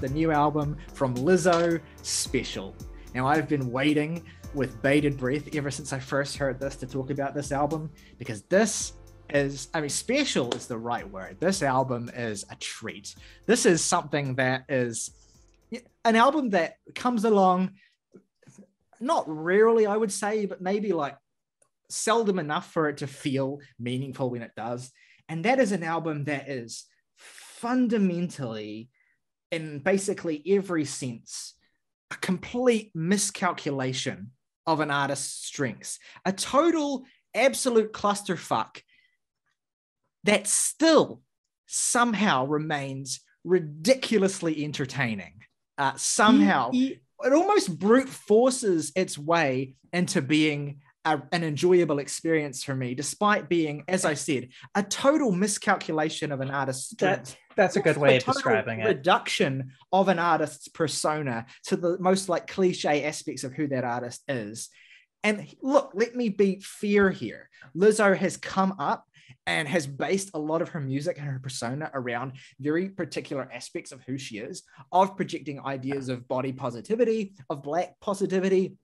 the new album from Lizzo, Special. Now, I've been waiting with bated breath ever since I first heard this to talk about this album, because this is, I mean, special is the right word. This album is a treat. This is something that is an album that comes along, not rarely, I would say, but maybe like seldom enough for it to feel meaningful when it does. And that is an album that is fundamentally, in basically every sense, a complete miscalculation of an artist's strengths, a total absolute clusterfuck that still somehow remains ridiculously entertaining. Somehow it almost brute forces its way into being an enjoyable experience for me, despite being, as I said, a total miscalculation of an artist's strength. That's a good way of describing it. Reduction of an artist's persona to the most like cliche aspects of who that artist is. And look, let me be fair here. Lizzo has come up and has based a lot of her music and her persona around very particular aspects of who she is, of projecting ideas of body positivity, of Black positivity,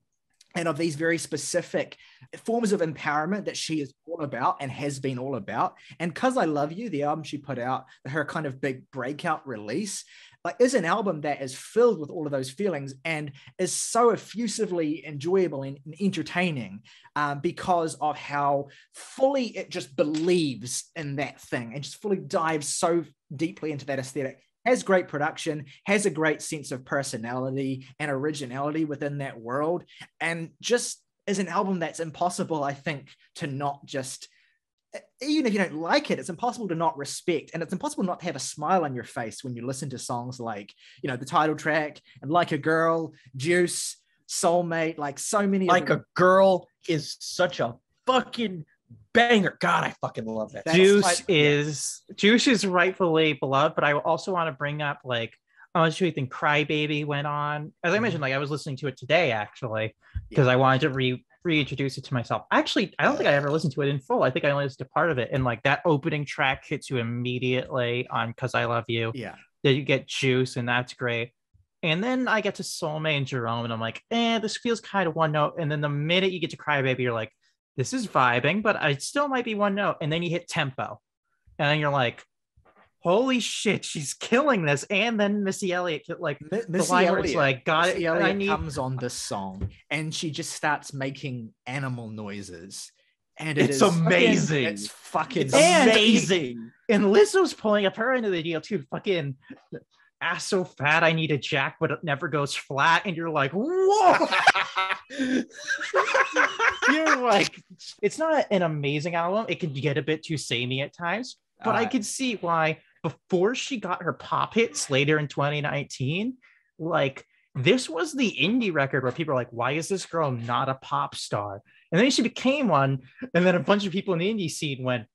and of these very specific forms of empowerment that she is all about and has been all about. And 'Cause I Love You, the album she put out, her kind of big breakout release, like, is an album that is filled with all of those feelings and is so effusively enjoyable and entertaining because of how fully it just believes in that thing and just fully dives so deeply into that aesthetic. Has great production, has a great sense of personality and originality within that world, and just is an album that's impossible, I think, to not just even if you don't like it, it's impossible to not respect, and it's impossible not to have a smile on your face when you listen to songs like, you know, the title track and Like a Girl, Juice, Soulmate, like so many. Like a Girl is such a fucking banger. God, I fucking love that. Juice is rightfully beloved, but I also want to bring up, like, I was really think Crybaby went on. As I mentioned, like, I was listening to it today, actually, because I wanted to reintroduce it to myself. Actually, I don't think I ever listened to it in full. I think I only listened to part of it. And, like, that opening track hits you immediately on Cause I Love You. Yeah. Then you get Juice, and that's great. And then I get to Soulmate and Jerome, and I'm like, this feels kind of one note. And then the minute you get to Crybaby, you're like, this is vibing, but it still might be one note. And then you hit Tempo. And then you're like, holy shit, she's killing this. And then Missy Elliott, like, Missy Elliott comes on this song, and she just starts making animal noises, and it's amazing. It's fucking amazing. And Lizzo's pulling up her end of the deal too. Fucking ass so fat I need a jack, but it never goes flat. And you're like, whoa. You're like, it's not an amazing album. It can get a bit too samey at times, but I could see why. Before she got her pop hits later in 2019, like, this was the indie record where people are like, why is this girl not a pop star? And then she became one. And then a bunch of people in the indie scene went,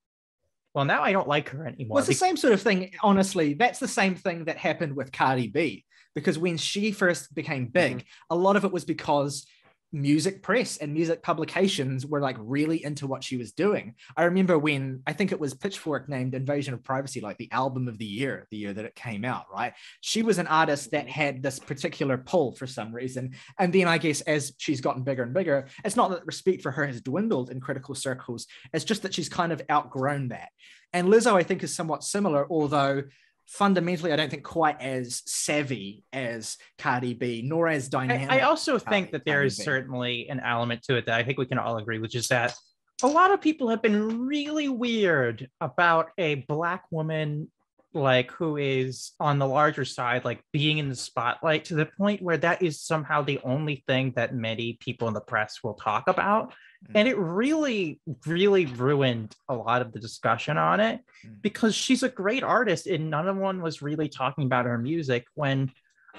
well, now I don't like her anymore. Well, it's the same sort of thing. Honestly, that's the same thing that happened with Cardi B, because when she first became big, a lot of it was because music press and music publications were, like, really into what she was doing. I remember when, I think it was Pitchfork named Invasion of Privacy like the album of the year that it came out, right? She was an artist that had this particular pull for some reason. And then I guess as she's gotten bigger and bigger, it's not that respect for her has dwindled in critical circles. It's just that she's kind of outgrown that. And Lizzo, I think, is somewhat similar, although fundamentally, I don't think quite as savvy as Cardi B, nor as dynamic. I also think that there is certainly an element to it that I think we can all agree, which is that a lot of people have been really weird about a Black woman, like, who is on the larger side, like, being in the spotlight, to the point where that is somehow the only thing that many people in the press will talk about. And it really, really ruined a lot of the discussion on it, because she's a great artist and none of one was really talking about her music, when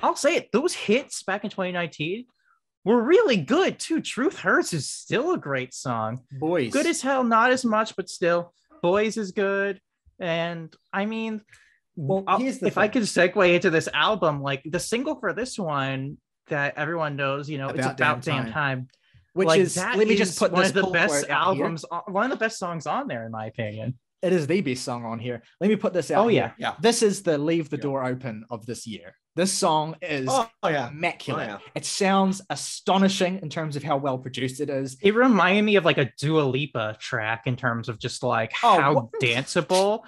I'll say it, those hits back in 2019 were really good too. Truth Hurts is still a great song. Boys. Good as hell, not as much, but still. Boys is good. And I mean, well, if thing. I could segue into this album, like, the single for this one that everyone knows, you know, about it's About Damn Time. Which, like, is, let me just put one this of the best albums, one of the best songs on there, in my opinion. It is the best song on here. Let me put this out. Oh, yeah. Yeah. This is the Leave the Door Open of this year. This song is immaculate. Oh, yeah. It sounds astonishing in terms of how well produced it is. It reminded me of, like, a Dua Lipa track in terms of just, like, how danceable.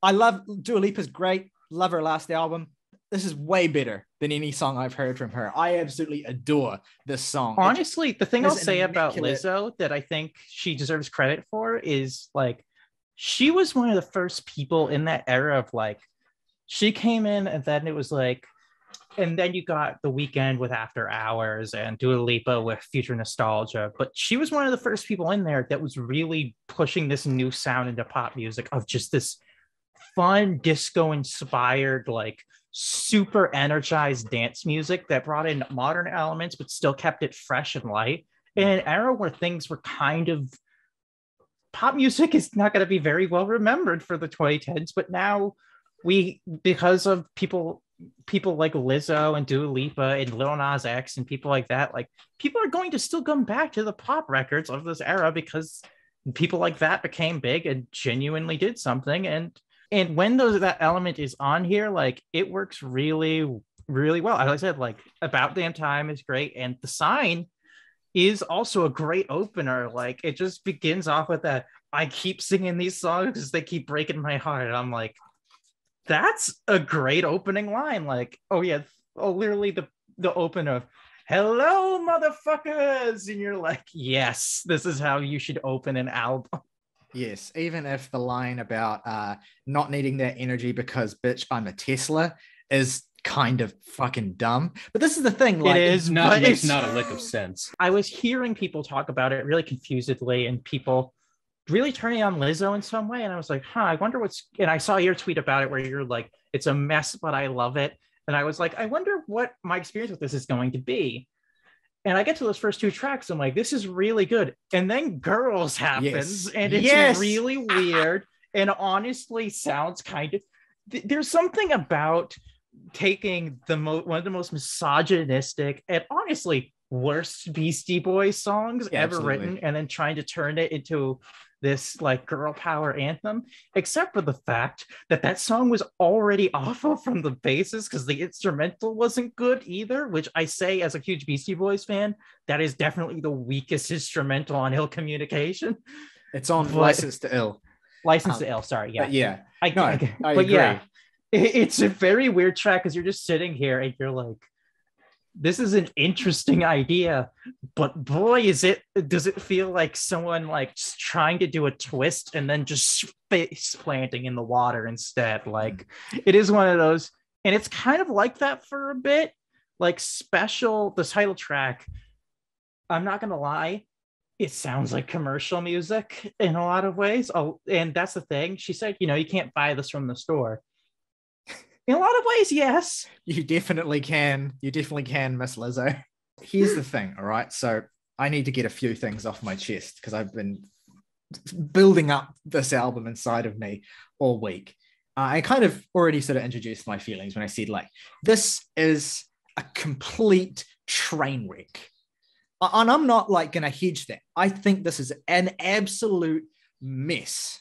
I love Dua Lipa's great. Love her last album. This is way better than any song I've heard from her. I absolutely adore this song. Honestly, the thing I'll say about Lizzo that I think she deserves credit for is, like, she was one of the first people in that era of, like, she came in and then it was like, and then you got The Weeknd with After Hours and Dua Lipa with Future Nostalgia. But she was one of the first people in there that was really pushing this new sound into pop music of just this fun disco inspired, like, super energized dance music that brought in modern elements but still kept it fresh and light in an era where things were kind of, pop music is not going to be very well remembered for the 2010s, but now we, because of people like Lizzo and Dua Lipa and Lil Nas X and people like that, like, people are going to still come back to the pop records of this era because people like that became big and genuinely did something. And when that element is on here, like, it works really, really well. As I said, like, About Damn Time is great. And The Sign is also a great opener. Like, it just begins off with that, I keep singing these songs because they keep breaking my heart. And I'm like, that's a great opening line. Like, literally the opener of, hello, motherfuckers. And you're like, yes, this is how you should open an album. Yes, even if the line about not needing that energy because, bitch, I'm a Tesla is kind of fucking dumb. But this is the thing. Like, it is not. It's not a lick of sense. I was hearing people talk about it really confusedly, and people really turning on Lizzo in some way. And I was like, huh, I wonder what's, and I saw your tweet about it where you're like, it's a mess, but I love it. And I was like, I wonder what my experience with this is going to be. And I get to those first two tracks. I'm like, this is really good. And then Girls happens. Yes. And it's really weird. And honestly sounds kind of, there's something about taking the one of the most misogynistic and honestly worst Beastie Boys songs written and then trying to turn it into this like girl power anthem, except for the fact that that song was already awful from the basis because the instrumental wasn't good either, which I say as a huge Beastie Boys fan, that is definitely the weakest instrumental on Ill Communication. It's on License to Ill. License to Ill, sorry. Yeah. I agree. Yeah, it's a very weird track because you're just sitting here and you're like, this is an interesting idea, but boy, does it feel like someone like trying to do a twist and then just face planting in the water instead. Like it is one of those, and it's kind of like that for a bit, like Special, the title track. I'm not going to lie. It sounds like commercial music in a lot of ways. Oh, and that's the thing. She said, you know, you can't buy this from the store. In a lot of ways, yes. You definitely can. You definitely can, Miss Lizzo. Here's the thing, all right? So I need to get a few things off my chest because I've been building up this album inside of me all week. I kind of already sort of introduced my feelings when I said, like, this is a complete train wreck. And I'm not, like, going to hedge that. I think this is an absolute mess.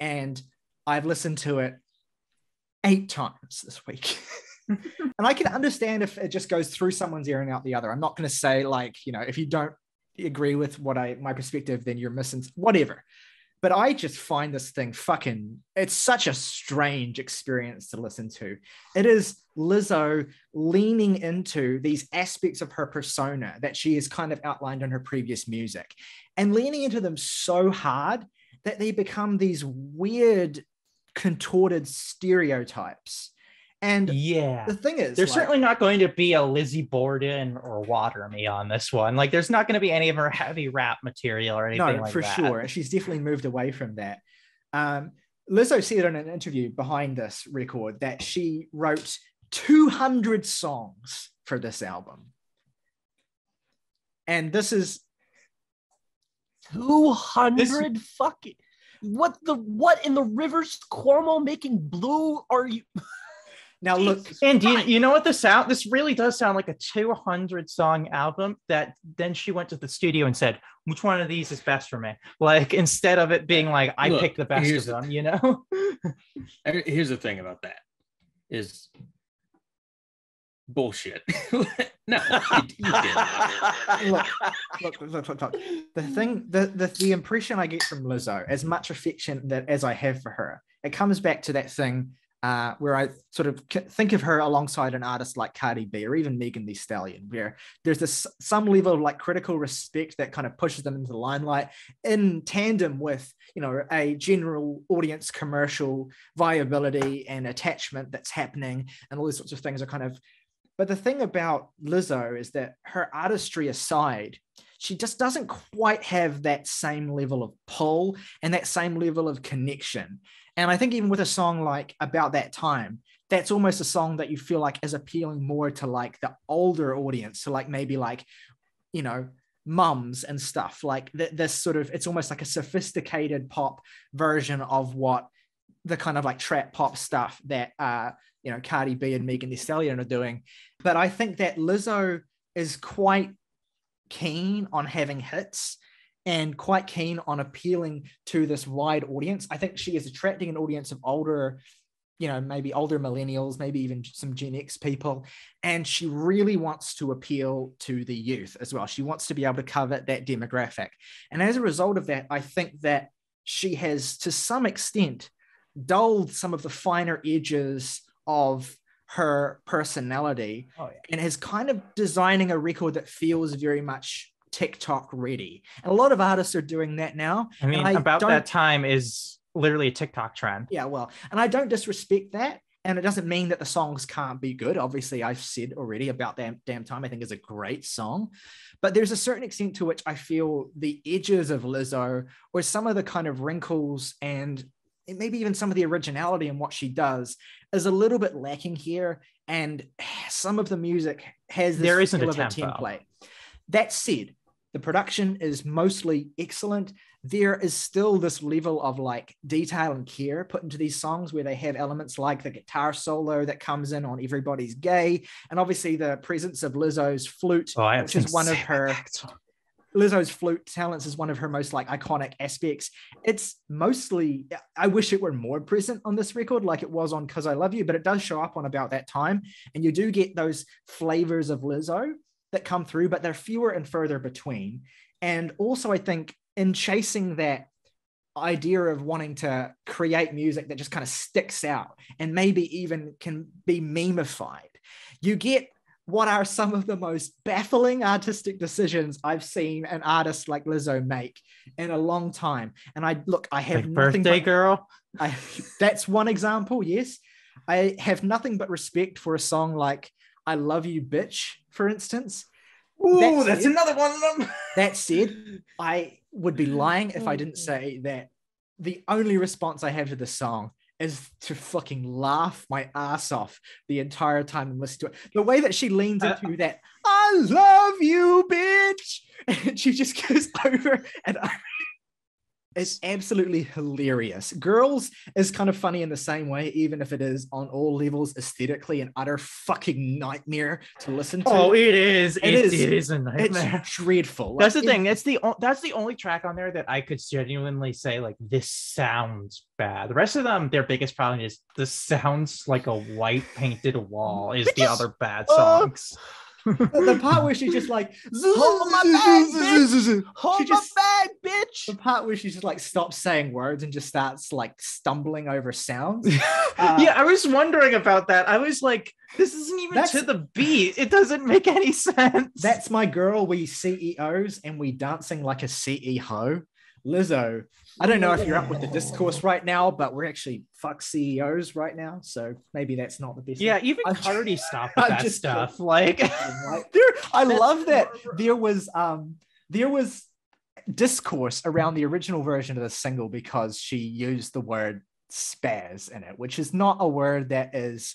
And I've listened to it 8 times this week. And I can understand if it just goes through someone's ear and out the other. I'm not going to say, like, you know, if you don't agree with my perspective, then you're missing whatever. But I just find this thing fucking, it's such a strange experience to listen to. It is Lizzo leaning into these aspects of her persona that she has kind of outlined in her previous music and leaning into them so hard that they become these weird, contorted stereotypes. And yeah, the thing is, there's certainly not going to be a Lizzie Borden or Water Me on this one. Like, there's not going to be any of her heavy rap material or anything. No, for sure. She's definitely moved away from that. Lizzo said in an interview behind this record that she wrote 200 songs for this album. And this is 200 fucking... What in the Rivers Cuomo making blue are you? Now look, and you know what this really does sound like a 200 song album that then she went to the studio and said, which one of these is best for me? Like, instead of it being like, I picked the best of them, you know? Here's the thing about that is bullshit. No, you look. The impression I get from Lizzo, as much affection as I have for her, it comes back to that thing where I sort of think of her alongside an artist like Cardi B or even Megan Thee Stallion, where there's some level of like critical respect that kind of pushes them into the limelight in tandem with, you know, a general audience commercial viability and attachment that's happening, and all these sorts of things are kind of. But the thing about Lizzo is that her artistry aside, she just doesn't quite have that same level of pull and that same level of connection. And I think even with a song like About That Time, that's almost a song that you feel like is appealing more to like the older audience. So like maybe like, you know, mums and stuff like this sort of, it's almost like a sophisticated pop version of what the kind of like trap pop stuff that, you know, Cardi B and Megan Thee Stallion are doing. But I think that Lizzo is quite keen on having hits and quite keen on appealing to this wide audience. I think she is attracting an audience of older, you know, maybe older millennials, maybe even some Gen X people. And she really wants to appeal to the youth as well. She wants to be able to cover that demographic. And as a result of that, I think that she has, to some extent, dulled some of the finer edges of her personality and is kind of designing a record that feels very much TikTok ready. And a lot of artists are doing that now. I mean, About That Time is literally a TikTok trend. Yeah, well, and I don't disrespect that. And it doesn't mean that the songs can't be good. Obviously, I've said already about Damn Time, I think is a great song. But there's a certain extent to which I feel the edges of Lizzo, or some of the kind of wrinkles and maybe even some of the originality in what she does, is a little bit lacking here. And some of the music has this template. That said, the production is mostly excellent. There is still this level of like detail and care put into these songs where they have elements like the guitar solo that comes in on Everybody's Gay. And obviously the presence of Lizzo's flute, which is one of her... Lizzo's flute talents is one of her most like iconic aspects. It's mostly, I wish it were more present on this record like it was on Cause I Love You, but it does show up on About That Time. And you do get those flavors of Lizzo that come through, but they're fewer and further between. And also I think in chasing that idea of wanting to create music that just kind of sticks out and maybe even can be memeified, you get what are some of the most baffling artistic decisions I've seen an artist like Lizzo make in a long time. And I have like nothing Birthday Girl. That's one example. Yes. I have nothing but respect for a song like I Love You Bitch, for instance. Oh, that's another one of them. That said, I would be lying if I didn't say that the only response I have to the song is to fucking laugh my ass off the entire time and listen to it. The way that she leans into that, I love you, bitch. And she just goes over and over. It's absolutely hilarious. Girls is kind of funny in the same way, even if it is on all levels aesthetically an utter fucking nightmare to listen to. Oh, it is. It is a nightmare. It's dreadful. That's the thing. That's the only track on there that I could genuinely say like this sounds bad. The rest of them, their biggest problem is this sounds like a white painted wall. Is the other bad songs. The part where she's just like, hold my bag, bitch. Hold my bag, bitch. The part where she just like stops saying words and just starts like stumbling over sounds. Yeah, I was wondering about that. I was like, this isn't even to the beat. It doesn't make any sense. That's my girl. We CEOs and we dancing like a CEO. Lizzo, I don't know if you're up with the discourse right now, but we're actually fuck CEOs right now, so maybe that's not the best. Yeah, thing. Even Cardi stopped with that stuff. Like, I love that there was discourse around the original version of the single because she used the word spaz in it, which is not a word that is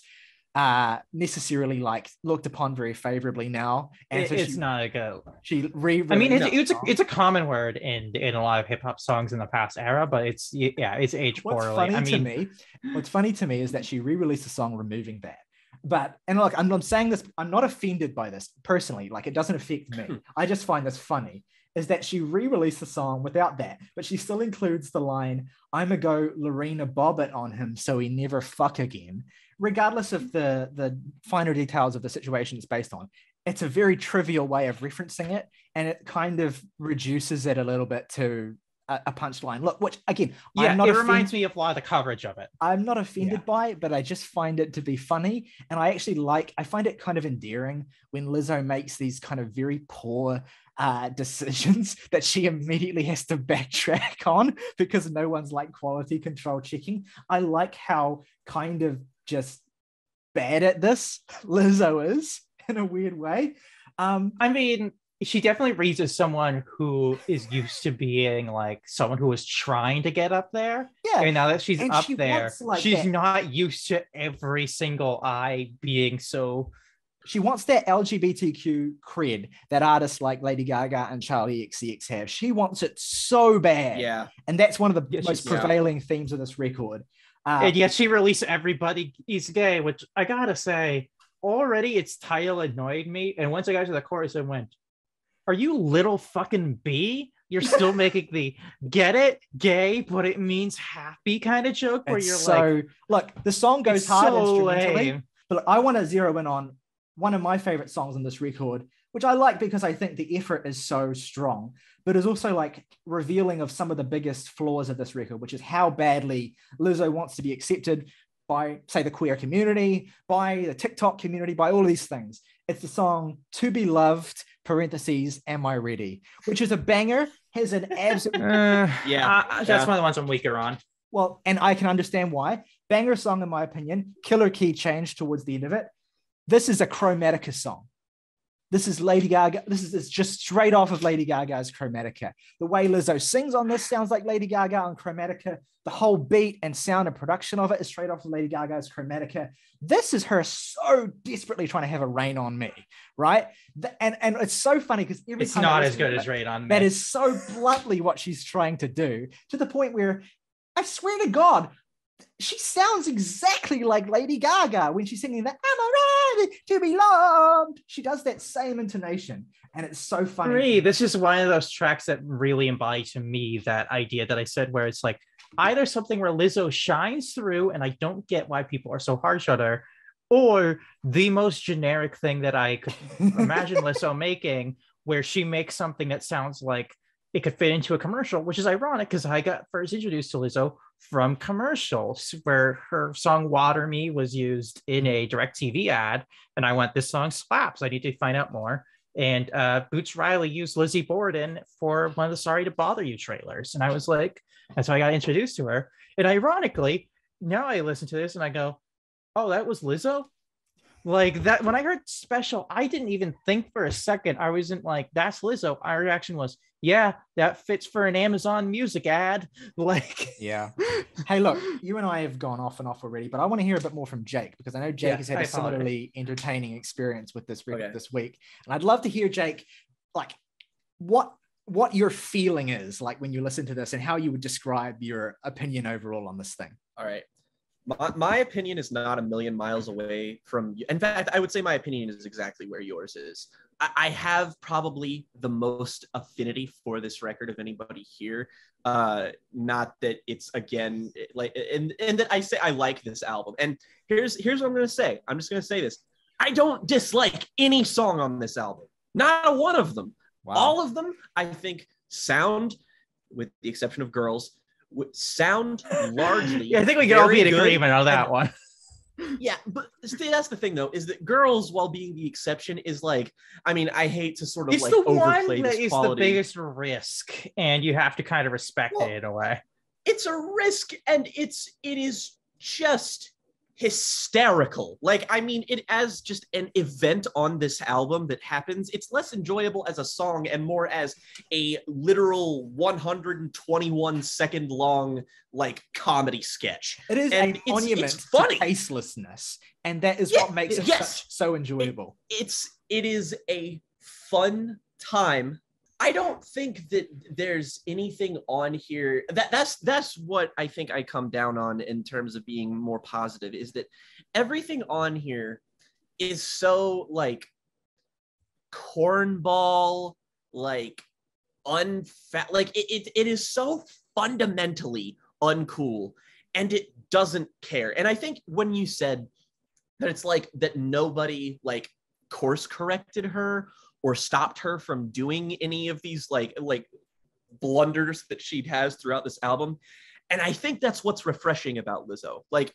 necessarily like looked upon very favorably now, and it's not like a it's a common word in a lot of hip-hop songs in the past era, but it's aged poorly. What's funny to me is that she re-released the song removing that, but and look, I'm saying this, I'm not offended by this personally, like it doesn't affect me. I just find this funny is that she re-released the song without that, but she still includes the line, I'ma go Lorena Bobbitt on him so he never fuck again, regardless of the finer details of the situation it's based on. It's a very trivial way of referencing it, and it kind of reduces it a little bit to a punchline. Look, which again, yeah, it reminds me of a lot of the coverage of it. I'm not offended by it, but I just find it to be funny. And I actually I find it kind of endearing when Lizzo makes these kind of very poor decisions that she immediately has to backtrack on because no one's like quality control checking. I like how kind of just bad at this Lizzo is in a weird way. I mean, she definitely reads as someone who is used to being like someone who is trying to get up there. Yeah. And now that she's up there, she's not used to every single eye being so. She wants that LGBTQ cred that artists like Lady Gaga and Charlie XCX have. She wants it so bad. Yeah. And that's one of the most prevailing themes of this record. And yet she released Everybody is Gay, which I gotta say, already its title annoyed me. And once I got to the chorus and went, are you little fucking B? You're still making the get it gay, but it means happy kind of joke where you're so, like, look, the song goes hard instrumentally, but I want to zero in on one of my favorite songs on this record, which I like because I think the effort is so strong, but is also like revealing of some of the biggest flaws of this record, which is how badly Lizzo wants to be accepted by, say, the queer community, by the TikTok community, by all these things. It's the song To Be Loved, parentheses, Am I Ready? Which is a banger, has an absolute... that's one of the ones I'm weaker on. Well, and I can understand why. Banger song, in my opinion. Killer key change towards the end of it. This is a Chromatica song. This is Lady Gaga. This is just straight off of Lady Gaga's Chromatica. The way Lizzo sings on this sounds like Lady Gaga on Chromatica. The whole beat and sound and production of it is straight off of Lady Gaga's Chromatica. This is her so desperately trying to have a Rain on Me, right? And it's so funny because it's not as good as Rain on Me. That is so bluntly what she's trying to do, to the point where I swear to God, she sounds exactly like Lady Gaga when she's singing that "I'm ready to be loved." She does that same intonation, and it's so funny. Really, this is one of those tracks that really embody to me that idea that I said, where it's like either something where Lizzo shines through, and I don't get why people are so harsh on her, or the most generic thing that I could imagine Lizzo making, where she makes something that sounds like it could fit into a commercial, which is ironic because I got first introduced to Lizzo from commercials, where her song "Water Me" was used in a DirecTV ad, and I went, "This song slaps! I need to find out more." And Boots Riley used Lizzie Borden for one of the "Sorry to Bother You" trailers, and I was like, that's how I got introduced to her. And ironically, now I listen to this and I go, "Oh, that was Lizzo." Like that when I heard Special, I didn't even think for a second. I wasn't like, "That's Lizzo." Our reaction was, "Yeah, that fits for an Amazon Music ad." Like, yeah. Hey, look, you and I have gone off and off already, but I want to hear a bit more from Jake, because I know Jake has had a similarly entertaining experience with this record this week. And I'd love to hear, Jake, like what your feeling is like when you listen to this and how you would describe your opinion overall on this thing. All right. My opinion is not a million miles away from you. In fact, I would say my opinion is exactly where yours is. I have probably the most affinity for this record of anybody here. Not that it's, again, like, and that I say I like this album. And here's what I'm going to say. I'm just going to say this. I don't dislike any song on this album. Not a one of them. Wow. All of them, I think, sound, with the exception of Girls, sound largely I think we can all be in agreement on that one. Yeah, but that's the thing though, is that Girls, while being the exception, is like, I mean, I hate to sort of it's like the overplay this quality. It's the biggest risk, and you have to kind of respect it in a way. It's a risk, and it is just hysterical. Like, I mean, it as just an event on this album that happens, it's less enjoyable as a song and more as a literal 121-second long, like, comedy sketch. It is a monument to tastelessness, and that is what makes it so enjoyable. It is a fun time. I don't think that there's anything on here that's what I think I come down on in terms of being more positive, is that everything on here is so like cornball, like like it is so fundamentally uncool, and it doesn't care. And I think when you said that it's like that nobody like course corrected her or stopped her from doing any of these like blunders that she has throughout this album. And I think that's what's refreshing about Lizzo. Like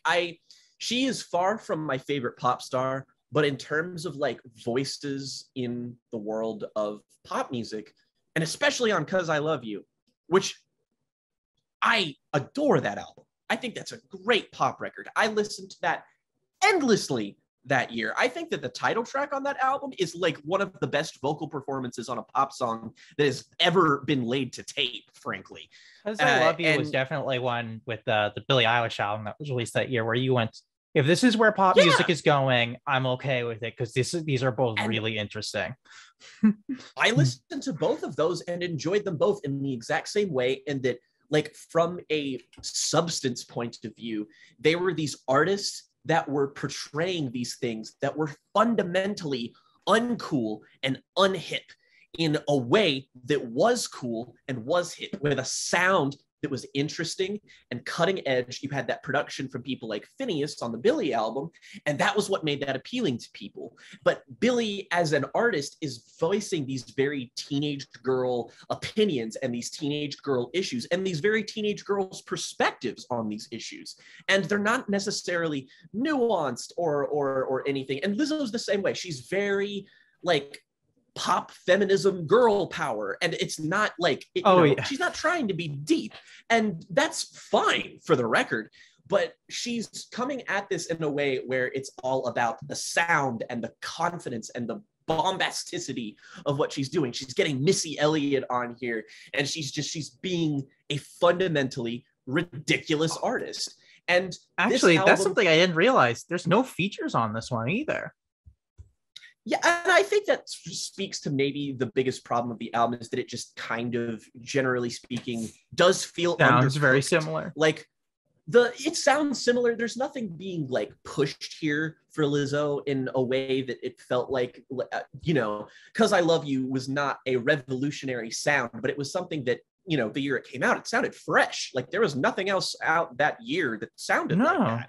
she is far from my favorite pop star, but in terms of like voices in the world of pop music, and especially on 'Cause I Love You, which I adore that album. I think that's a great pop record. I listened to that endlessly that year. I think that the title track on that album is like one of the best vocal performances on a pop song that has ever been laid to tape, frankly. Because I Love You was definitely one with the Billie Eilish album that was released that year where you went, if this is where pop music is going, I'm okay with it, because these are both really interesting. I listened to both of those and enjoyed them both in the exact same way, and that like from a substance point of view, they were these artists that were portraying these things that were fundamentally uncool and unhip in a way that was cool and was hip, with a sound that was interesting and cutting edge. You had that production from people like Phineas on the Billie album, and that was what made that appealing to people. But Billie as an artist is voicing these very teenage girl opinions and these teenage girl issues and these very teenage girls' perspectives on these issues. And they're not necessarily nuanced or anything. And Lizzo's the same way. She's very like pop feminism girl power, and it's not like it, she's not trying to be deep, and that's fine for the record, but she's coming at this in a way where it's all about the sound and the confidence and the bombasticity of what she's doing. She's getting Missy Elliott on here, and she's being a fundamentally ridiculous artist. And actually, that's something I didn't realize. There's no features on this one either. Yeah, and I think that speaks to maybe the biggest problem of the album is that it just kind of, generally speaking, does feel sounds very similar. Like it sounds similar. There's nothing being like pushed here for Lizzo in a way that it felt like, you know, Because I Love You was not a revolutionary sound, but it was something that, you know, the year it came out, it sounded fresh. Like there was nothing else out that year that sounded like that.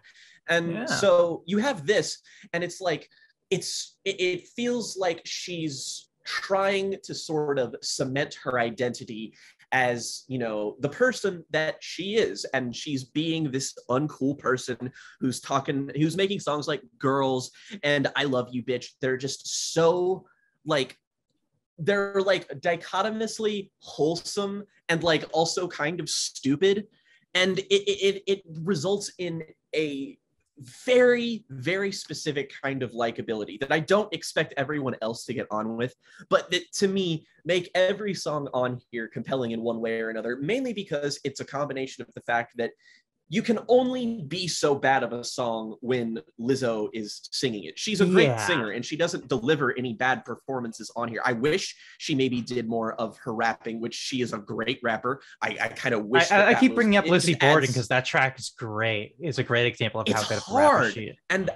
And so you have this, and it's like, it feels like she's trying to sort of cement her identity as, you know, the person that she is, and she's being this uncool person who's making songs like Girls and I Love You Bitch. They're just so like, they're like dichotomously wholesome and like also kind of stupid, and it results in a very, very specific kind of likability that I don't expect everyone else to get on with, but that to me make every song on here compelling in one way or another, mainly because it's a combination of the fact that you can only be so bad of a song when Lizzo is singing it. She's a great singer, and she doesn't deliver any bad performances on here. I wish she maybe did more of her rapping, which she is a great rapper. I kind of wish I keep bringing up Lizzie Borden because that track is great. It's a great example of how good of a rapper she is. And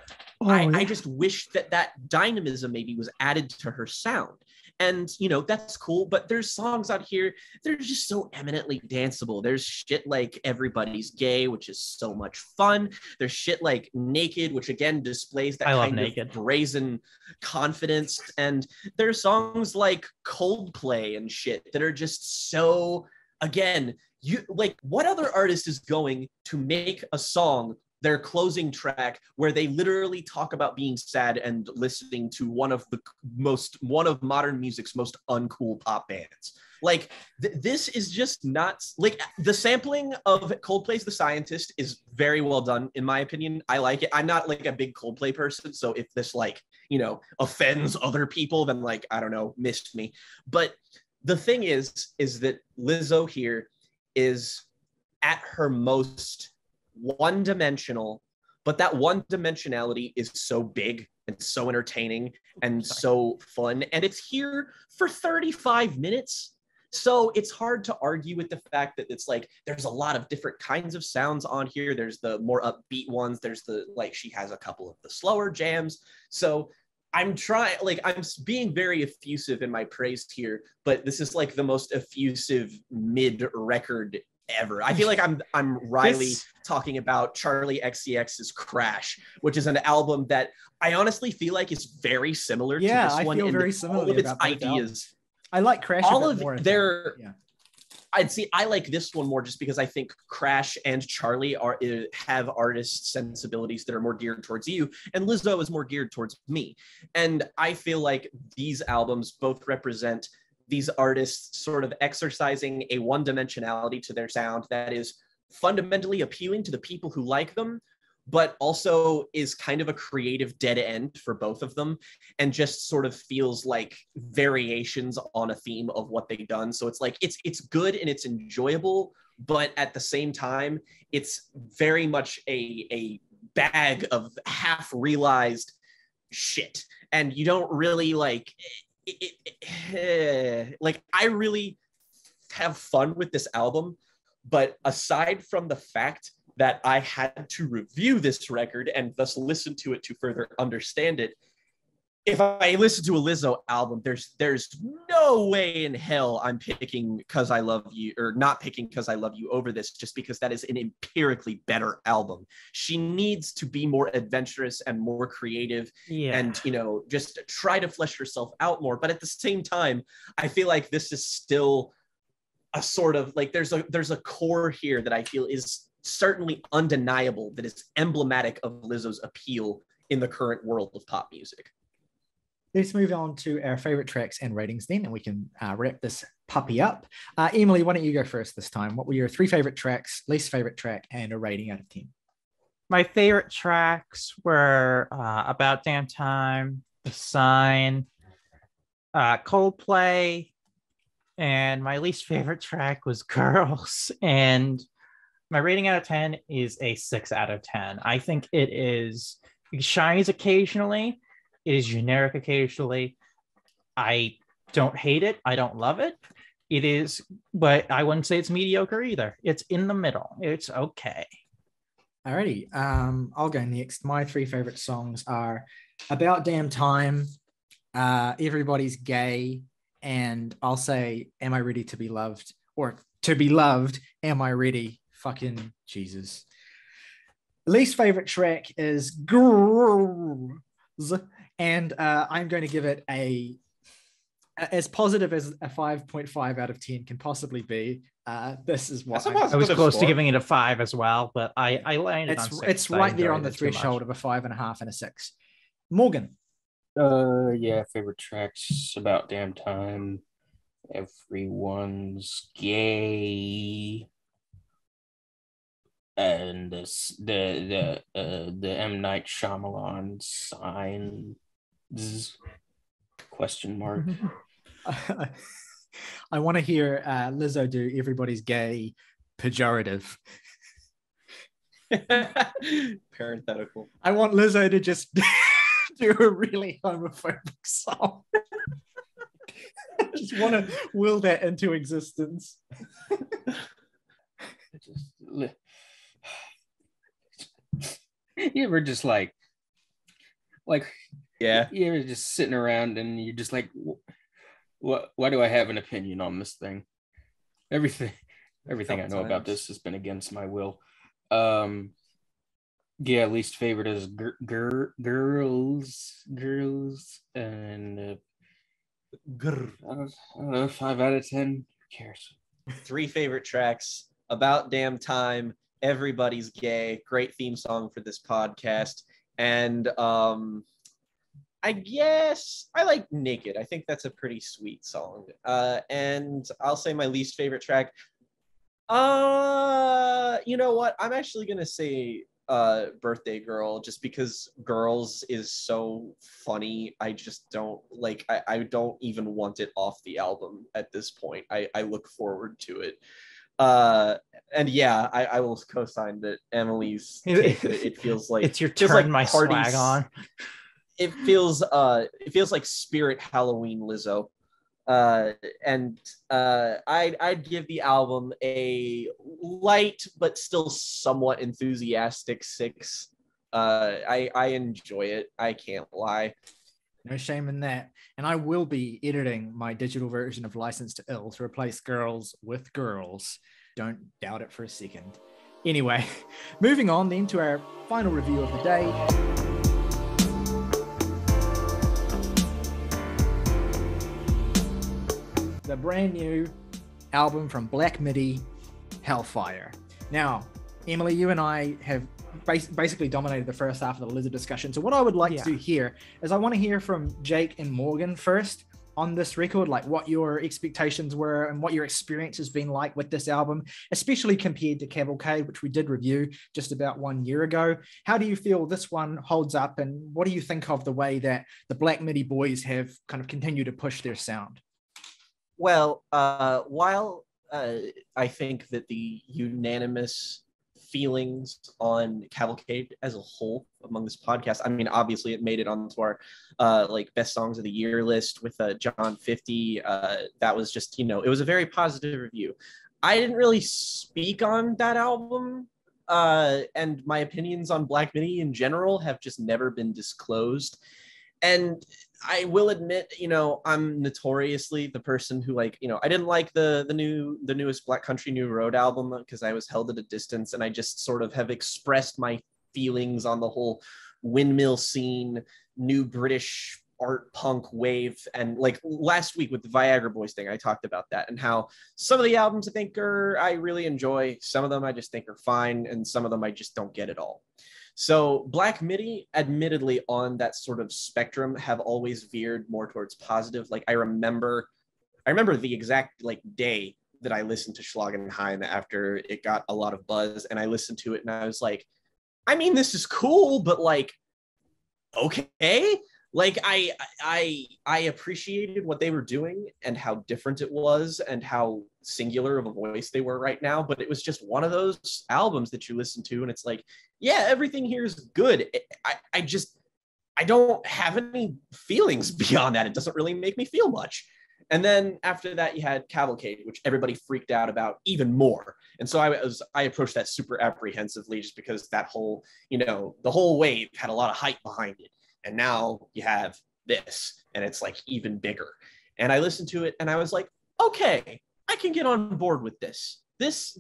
I just wish that dynamism maybe was added to her sound. And, you know, that's cool, but there's songs out here that are just so eminently danceable. There's shit like Everybody's Gay, which is so much fun. There's shit like Naked, which again displays that kind of brazen confidence. And there's songs like Coldplay and shit that are just so, again, you like, what other artist is going to make a song their closing track where they literally talk about being sad and listening to one of modern music's most uncool pop bands? Like this is just not like the sampling of Coldplay's The Scientist is very well done, in my opinion. I like it. I'm not like a big Coldplay person, so if this like, you know, offends other people, then like, I don't know, missed me. But the thing is that Lizzo here is at her most one-dimensional, but that one dimensionality is so big and so entertaining and so fun, and it's here for 35 minutes, so it's hard to argue with the fact that it's like there's a lot of different kinds of sounds on here. There's the more upbeat ones, there's the like, she has a couple of the slower jams, so I'm being very effusive in my praise here, but this is like the most effusive mid-record ever. I feel like I'm Riley talking about Charlie XCX's Crash, which is an album that I honestly feel like is very similar to this one. Yeah, I feel very similar to its ideas. I like Crash all of more. I like this one more just because I think Crash and Charlie have artist sensibilities that are more geared towards you, and Lizzo is more geared towards me. And I feel like these albums both represent these artists sort of exercising a one-dimensionality to their sound that is fundamentally appealing to the people who like them, but also is kind of a creative dead end for both of them, and just sort of feels like variations on a theme of what they've done. So it's like, it's good and it's enjoyable, but at the same time, it's very much a bag of half-realized shit. And you don't really like... I really have fun with this album, but aside from the fact that I had to review this record and thus listen to it to further understand it, if I listen to a Lizzo album, there's no way in hell I'm picking Because I Love You, or not picking Because I Love You over this, just because that is an empirically better album. She needs to be more adventurous and more creative and, you know, just try to flesh herself out more. But at the same time, I feel like this is still a sort of like, there's a core here that I feel is certainly undeniable, that is emblematic of Lizzo's appeal in the current world of pop music. Let's move on to our favorite tracks and ratings then, and we can wrap this puppy up. Emily, why don't you go first this time? What were your three favorite tracks, least favorite track, and a rating out of 10? My favorite tracks were About Damn Time, The Sign, Coldplay, and my least favorite track was Girls. And my rating out of 10 is a 6 out of 10. I think it shines occasionally. It is generic occasionally. I don't hate it. I don't love it. It is, but I wouldn't say it's mediocre either. It's in the middle. It's okay. Alrighty. I'll go next. My three favorite songs are About Damn Time, Everybody's Gay, and I'll say Am I Ready to Be Loved? Or To Be Loved, Am I Ready? Fucking Jesus. Least favorite track is Girls. And I'm going to give it as positive as a 5.5 out of 10 can possibly be. This is what I was close to giving it a 5 as well, but I landed on 6. It's right there on the threshold of a 5.5 and a 6. Morgan. Yeah, favorite tracks, About Damn Time, Everyone's Gay, and the M. Night Shyamalan Signs ? I want to hear Lizzo do Everybody's Gay pejorative. Parenthetical. I want Lizzo to just do a really homophobic song. I just want to will that into existence. You ever just you ever just sitting around and you're just like, what? Why do I have an opinion on this thing? Everything I know about this has been against my will. Yeah, least favorite is girls, and I don't know, 5 out of 10. Who cares? Three favorite tracks: About Damn Time, Everybody's Gay, great theme song for this podcast, and I guess I like Naked. I think that's a pretty sweet song. And I'll say my least favorite track. You know what? I'm actually gonna say Birthday Girl, just because Girls is so funny. I just don't like. I don't even want it off the album at this point. I look forward to it. And yeah, I will co-sign that Emily's take. It feels like it's your turn, my swag on. It feels like Spirit Halloween Lizzo. I'd give the album a light but still somewhat enthusiastic 6. I enjoy it. I can't lie. No shame in that. And I will be editing my digital version of License to Ill to replace Girls with Girls. Don't doubt it for a second. Anyway, moving on then to our final review of the day. The brand new album from Black Midi, Hellfire. Now, Emily, you and I have basically dominated the first half of the Lizzo discussion. So what I would like to do here is I want to hear from Jake and Morgan first on this record, like what your expectations were and what your experience has been like with this album, especially compared to Cavalcade, which we did review just about 1 year ago. How do you feel this one holds up, and what do you think of the way that the Black Midi boys have kind of continued to push their sound? Well, while I think that the unanimous feelings on Cavalcade as a whole among this podcast, I mean, obviously it made it onto our best songs of the year list with John 50. That was just, it was a very positive review. I didn't really speak on that album, and my opinions on Black Midi in general have just never been disclosed. And I will admit, I'm notoriously the person who I didn't like the newest Black Country New Road album because I was held at a distance, and I just sort of have expressed my feelings on the whole windmill scene, new British art punk wave. And last week with the Viagra Boys thing, I talked about that and how some of the albums I think I really enjoy. Some of them I just think are fine, and some of them I just don't get at all. So Black Midi, admittedly, on that sort of spectrum, have always veered more towards positive. Like I remember the exact like day that I listened to Schlagenheim after it got a lot of buzz, and I listened to it and I was like, I mean, this is cool, but like, okay. Like I appreciated what they were doing and how different it was and how singular of a voice they were right now, but it was just one of those albums that you listen to and it's like, yeah, everything here is good. I don't have any feelings beyond that. It doesn't really make me feel much. And then after that, you had Cavalcade, which everybody freaked out about even more. And so I approached that super apprehensively just because that whole, you know, the whole wave had a lot of hype behind it. And now you have this, and it's like even bigger. And I listened to it and I was like, okay, I can get on board with this. This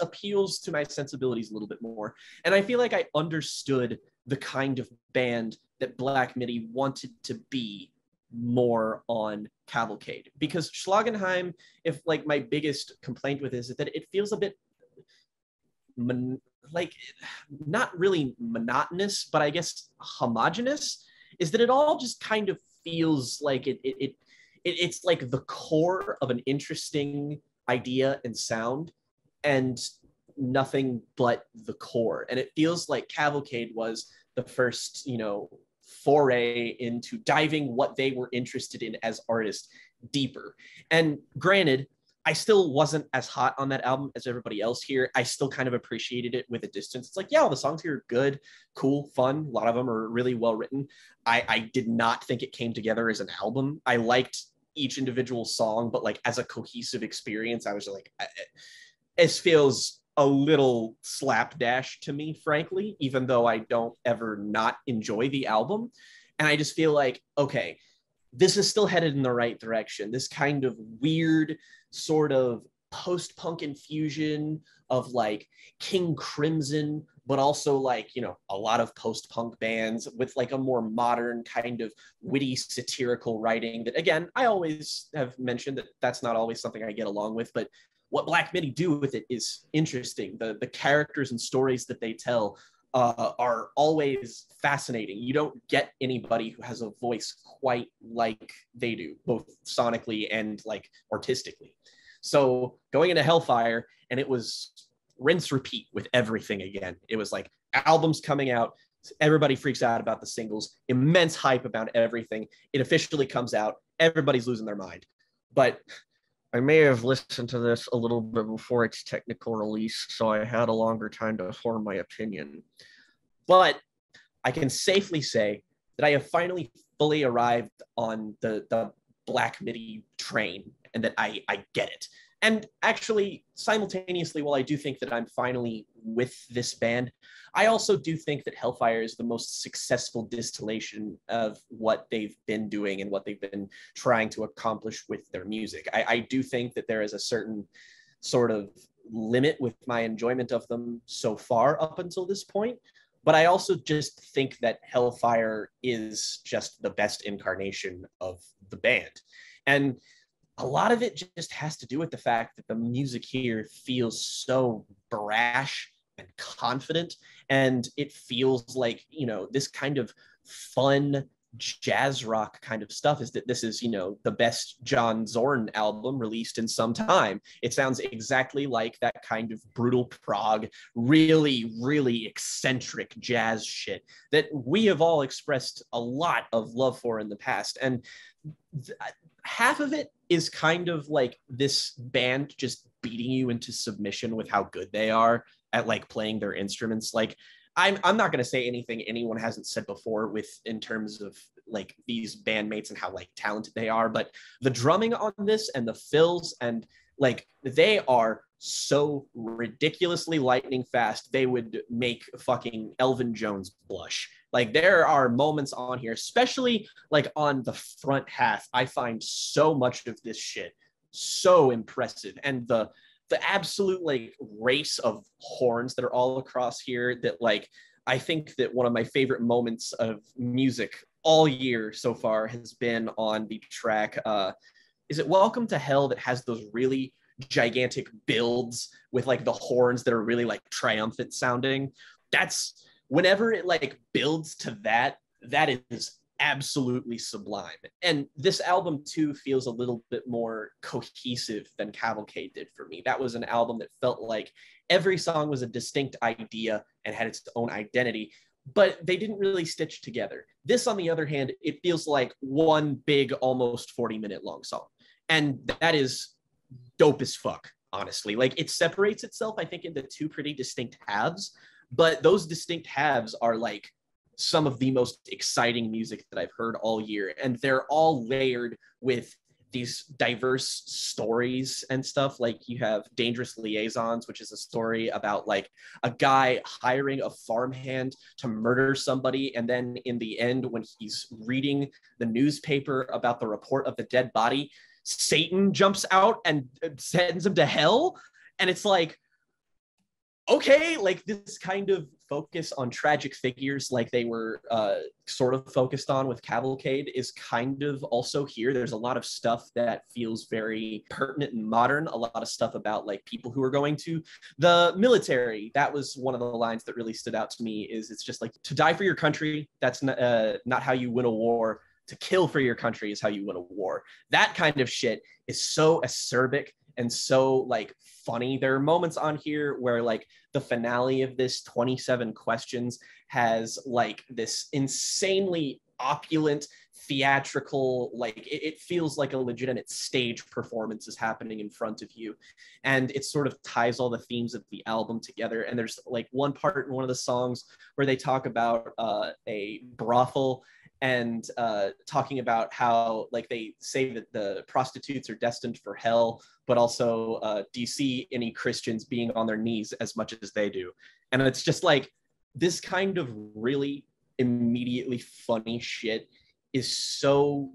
appeals to my sensibilities a little bit more. And I feel like I understood the kind of band that Black Midi wanted to be more on Cavalcade. Because Schlagenheim, if like my biggest complaint with this is that it feels a bit not really monotonous, but I guess homogenous, is that it all just kind of feels like it's like the core of an interesting idea and sound and nothing but the core. And it feels like Cavalcade was the first, you know, foray into diving what they were interested in as artists deeper. And granted, I still wasn't as hot on that album as everybody else here. I still kind of appreciated it with a distance. It's like, yeah, all the songs here are good, cool, fun. A lot of them are really well written. I did not think it came together as an album. I liked each individual song, but like as a cohesive experience, I was like, this feels a little slapdash to me, frankly, even though I don't ever not enjoy the album. And I just feel like, okay, this is still headed in the right direction. This kind of weird sort of post-punk infusion of like King Crimson, but also like, you know, a lot of post-punk bands with like a more modern kind of witty satirical writing that, again, I always have mentioned that that's not always something I get along with, but what Black Midi do with it is interesting. The characters and stories that they tell are always fascinating. You don't get anybody who has a voice quite like they do, both sonically and like artistically. So going into Hellfire, and it was rinse repeat with everything again. It was like albums coming out, everybody freaks out about the singles, immense hype about everything. It officially comes out, everybody's losing their mind. But I may have listened to this a little bit before its technical release, so I had a longer time to form my opinion. But I can safely say that I have finally fully arrived on the Black Midi train and that I get it. And actually, simultaneously, while I do think that I'm finally with this band, I also do think that Hellfire is the most successful distillation of what they've been doing and what they've been trying to accomplish with their music. I do think that there is a certain sort of limit with my enjoyment of them so far up until this point. But I also just think that Hellfire is just the best incarnation of the band. And a lot of it just has to do with the fact that the music here feels so brash and confident, and it feels like, you know, this kind of fun jazz rock kind of stuff is that this is, you know, the best John Zorn album released in some time. It sounds exactly like that kind of brutal prog, really, really eccentric jazz shit that we have all expressed a lot of love for in the past. And half of it is kind of like this band just beating you into submission with how good they are at like playing their instruments. Like I'm not going to say anything anyone hasn't said before with in terms of like these bandmates and how like talented they are, but the drumming on this and the fills and like they are so ridiculously lightning fast, they would make fucking Elvin Jones blush. Like there are moments on here, especially like on the front half, I find so much of this shit so impressive. And the absolute like race of horns that are all across here that like, I think that one of my favorite moments of music all year so far has been on the track, is it Welcome to Hell, that has those really gigantic builds with like the horns that are really like triumphant sounding. That's whenever it like builds to that, that is absolutely sublime. And this album too feels a little bit more cohesive than Cavalcade did for me. That was an album that felt like every song was a distinct idea and had its own identity, but they didn't really stitch together. This, on the other hand, it feels like one big, almost 40-minute long song. And that is dope as fuck, honestly. Like, it separates itself, I think, into two pretty distinct halves, but those distinct halves are like some of the most exciting music that I've heard all year. And they're all layered with these diverse stories and stuff. Like, you have Dangerous Liaisons, which is a story about like a guy hiring a farmhand to murder somebody. And then in the end, when he's reading the newspaper about the report of the dead body, Satan jumps out and sends him to hell. And it's like, okay, like this kind of focus on tragic figures like they were sort of focused on with Cavalcade is kind of also here. There's a lot of stuff that feels very pertinent and modern, a lot of stuff about like people who are going to the military. That was one of the lines that really stood out to me, is it's just like, to die for your country, that's not how you win a war. To kill for your country is how you win a war. That kind of shit is so acerbic and so like funny. There are moments on here where like the finale of this 27 Questions has like this insanely opulent, theatrical, like it feels like a legitimate stage performance is happening in front of you. And it sort of ties all the themes of the album together. And there's like one part in one of the songs where they talk about a brothel and talking about how like they say that the prostitutes are destined for hell, but also do you see any Christians being on their knees as much as they do? And it's just like, this kind of really immediately funny shit is so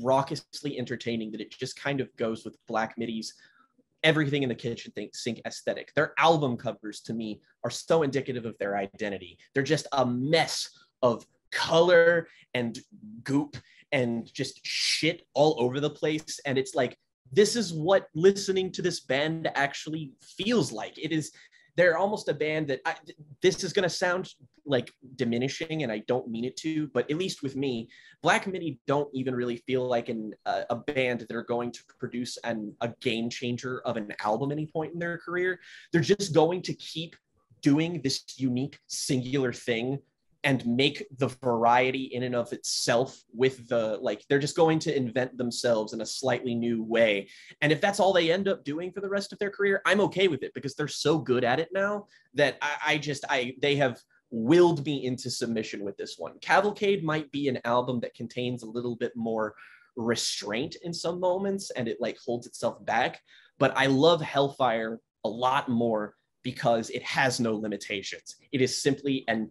raucously entertaining that it just kind of goes with Black Midi's everything in the kitchen sink aesthetic. Their album covers to me are so indicative of their identity. They're just a mess of color and goop and just shit all over the place. And it's like, this is what listening to this band actually feels like. It is, they're almost a band that this is going to sound like diminishing, and I don't mean it to, but at least with me, Black Midi don't even really feel like a band that are going to produce a game changer of an album any point in their career. They're just going to keep doing this unique, singular thing and make the variety in and of itself with the, like, they're just going to invent themselves in a slightly new way. And if that's all they end up doing for the rest of their career, I'm okay with it, because they're so good at it now that they have willed me into submission with this one. Cavalcade might be an album that contains a little bit more restraint in some moments, and it like holds itself back, but I love Hellfire a lot more because it has no limitations. It is simply an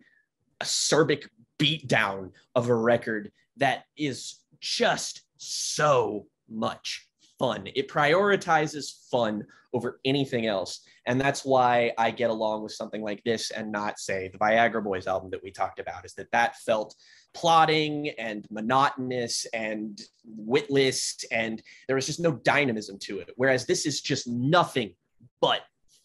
acerbic beatdown of a record that is just so much fun. It prioritizes fun over anything else. And that's why I get along with something like this and not, say, the Viagra Boys album that we talked about, is that felt plodding and monotonous and witless, and there was just no dynamism to it. Whereas this is just nothing but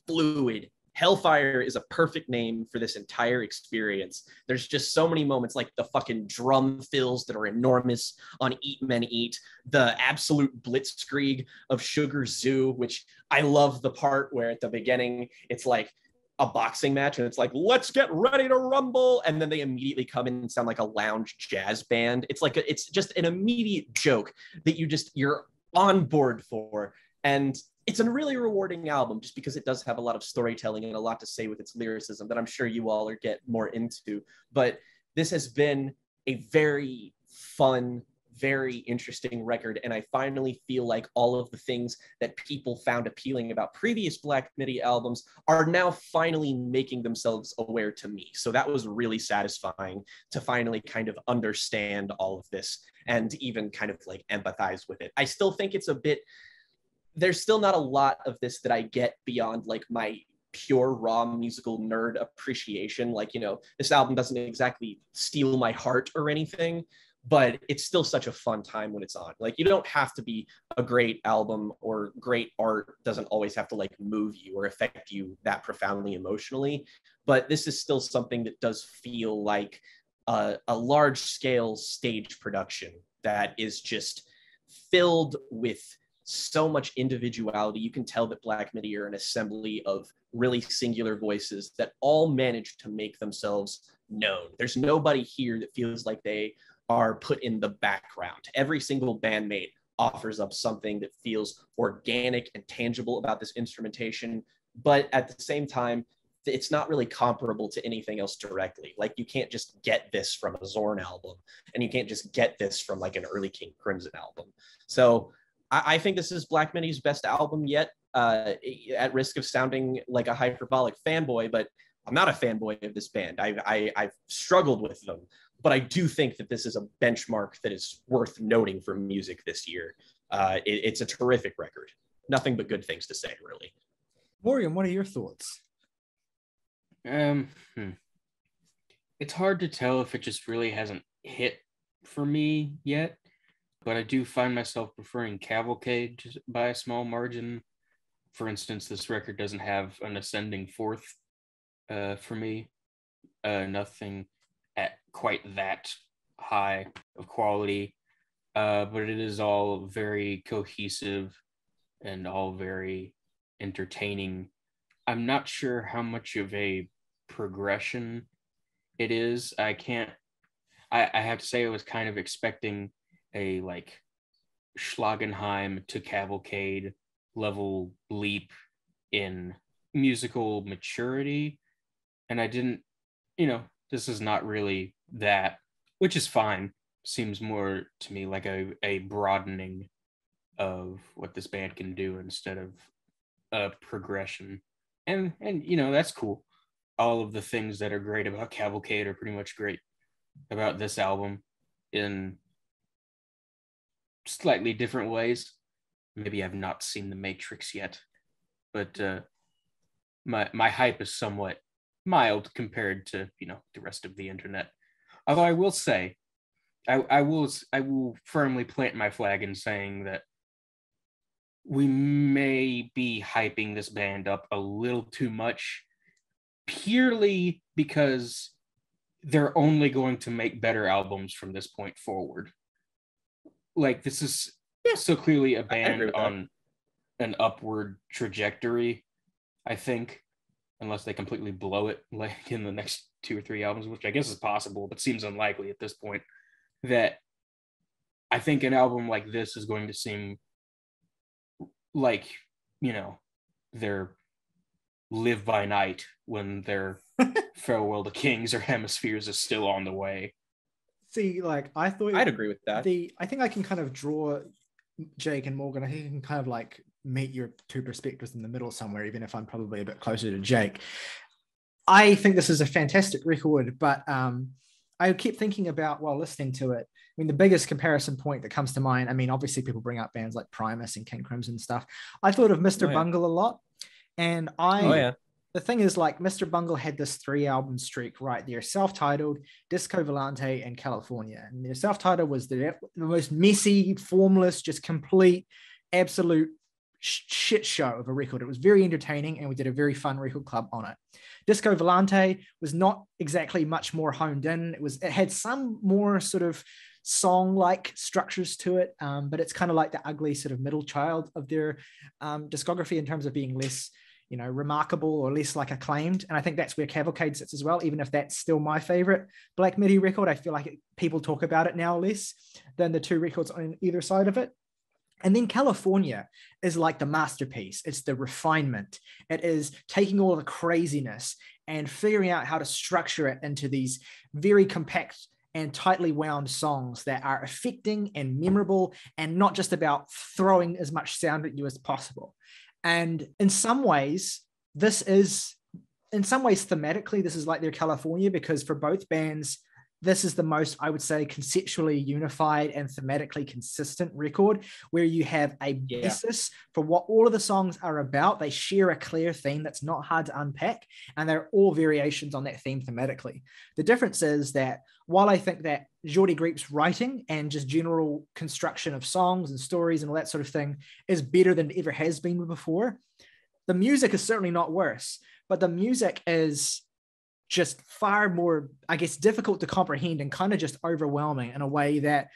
fluid. Hellfire is a perfect name for this entire experience. There's just so many moments, like the fucking drum fills that are enormous on Eat Men Eat, the absolute blitzkrieg of Sugar Zoo, which I love the part where at the beginning, it's like a boxing match and it's like, let's get ready to rumble. And then they immediately come in and sound like a lounge jazz band. It's like, it's just an immediate joke that you're on board for. And it's a really rewarding album just because it does have a lot of storytelling and a lot to say with its lyricism that I'm sure you all are get more into. But this has been a very fun, very interesting record. And I finally feel like all of the things that people found appealing about previous Black Midi albums are now finally making themselves aware to me. So that was really satisfying to finally kind of understand all of this and even kind of like empathize with it. I still think it's a bit... There's still not a lot of this that I get beyond like my pure raw musical nerd appreciation. Like, you know, this album doesn't exactly steal my heart or anything, but it's still such a fun time when it's on. Like, you don't have to be a great album, or great art doesn't always have to like move you or affect you that profoundly emotionally. But this is still something that does feel like a large scale stage production that is just filled with so much individuality. You can tell that Black Midi are an assembly of really singular voices that all manage to make themselves known. There's nobody here that feels like they are put in the background. Every single bandmate offers up something that feels organic and tangible about this instrumentation, but at the same time, it's not really comparable to anything else directly. Like, you can't just get this from a Zorn album, and you can't just get this from like an early King Crimson album. So I think this is Black Midi's best album yet, at risk of sounding like a hyperbolic fanboy, but I'm not a fanboy of this band. I've struggled with them, but I do think that this is a benchmark that is worth noting for music this year. It's a terrific record. Nothing but good things to say, really. Morgan, what are your thoughts? It's hard to tell if it just really hasn't hit for me yet, but I do find myself preferring Cavalcade just by a small margin. For instance, this record doesn't have an ascending fourth for me. Nothing at quite that high of quality, but it is all very cohesive and all very entertaining. I'm not sure how much of a progression it is. I have to say I was kind of expecting a like Schlagenheim to Cavalcade level leap in musical maturity. And I didn't, this is not really that, which is fine. Seems more to me like a broadening of what this band can do instead of a progression. And that's cool. All of the things that are great about Cavalcade are pretty much great about this album in slightly different ways. Maybe I've not seen The Matrix yet, but my hype is somewhat mild compared to the rest of the internet. Although I will say, I will firmly plant my flag in saying that we may be hyping this band up a little too much, purely because they're only going to make better albums from this point forward. Like, this is so clearly a band on an upward trajectory, I think, unless they completely blow it like in the next 2 or 3 albums, which I guess is possible, but seems unlikely at this point, that I think an album like this is going to seem like, their Live by Night when their Farewell to Kings or Hemispheres is still on the way. See, I thought I'd agree with that. I think I can kind of draw Jake and Morgan. I think you can kind of meet your two perspectives in the middle somewhere, even if I'm probably a bit closer to Jake. I think this is a fantastic record, but I keep thinking about while listening to it. I mean, the biggest comparison point that comes to mind, obviously people bring up bands like Primus and King Crimson and stuff. I thought of Mr. Bungle a lot. And the thing is, Mr. Bungle had this 3-album streak right there, self-titled, Disco Volante, and California. And their self-titled was the most messy, formless, just complete, absolute shit show of a record. It was very entertaining, and we did a very fun record club on it. Disco Volante was not exactly much more honed in. It had some more sort of song-like structures to it, but it's kind of like the ugly sort of middle child of their discography in terms of being less, remarkable or less acclaimed. And I think that's where Cavalcade sits as well, even if that's still my favorite Black Midi record. I feel like people talk about it now less than the two records on either side of it. And then California is the masterpiece. It's the refinement. It is taking all the craziness and figuring out how to structure it into these very compact and tightly wound songs that are affecting and memorable and not just about throwing as much sound at you as possible. And in some ways, thematically, this is like their California, because for both bands, this is the most, I would say, conceptually unified and thematically consistent record, where you have a basis for what all of the songs are about. They share a clear theme that's not hard to unpack, and they're all variations on that theme thematically. The difference is that while I think that Geordie Greep's writing and just general construction of songs and stories and all that sort of thing is better than it ever has been before, the music is certainly not worse, but the music is just far more, I guess, difficult to comprehend and kind of just overwhelming in a way that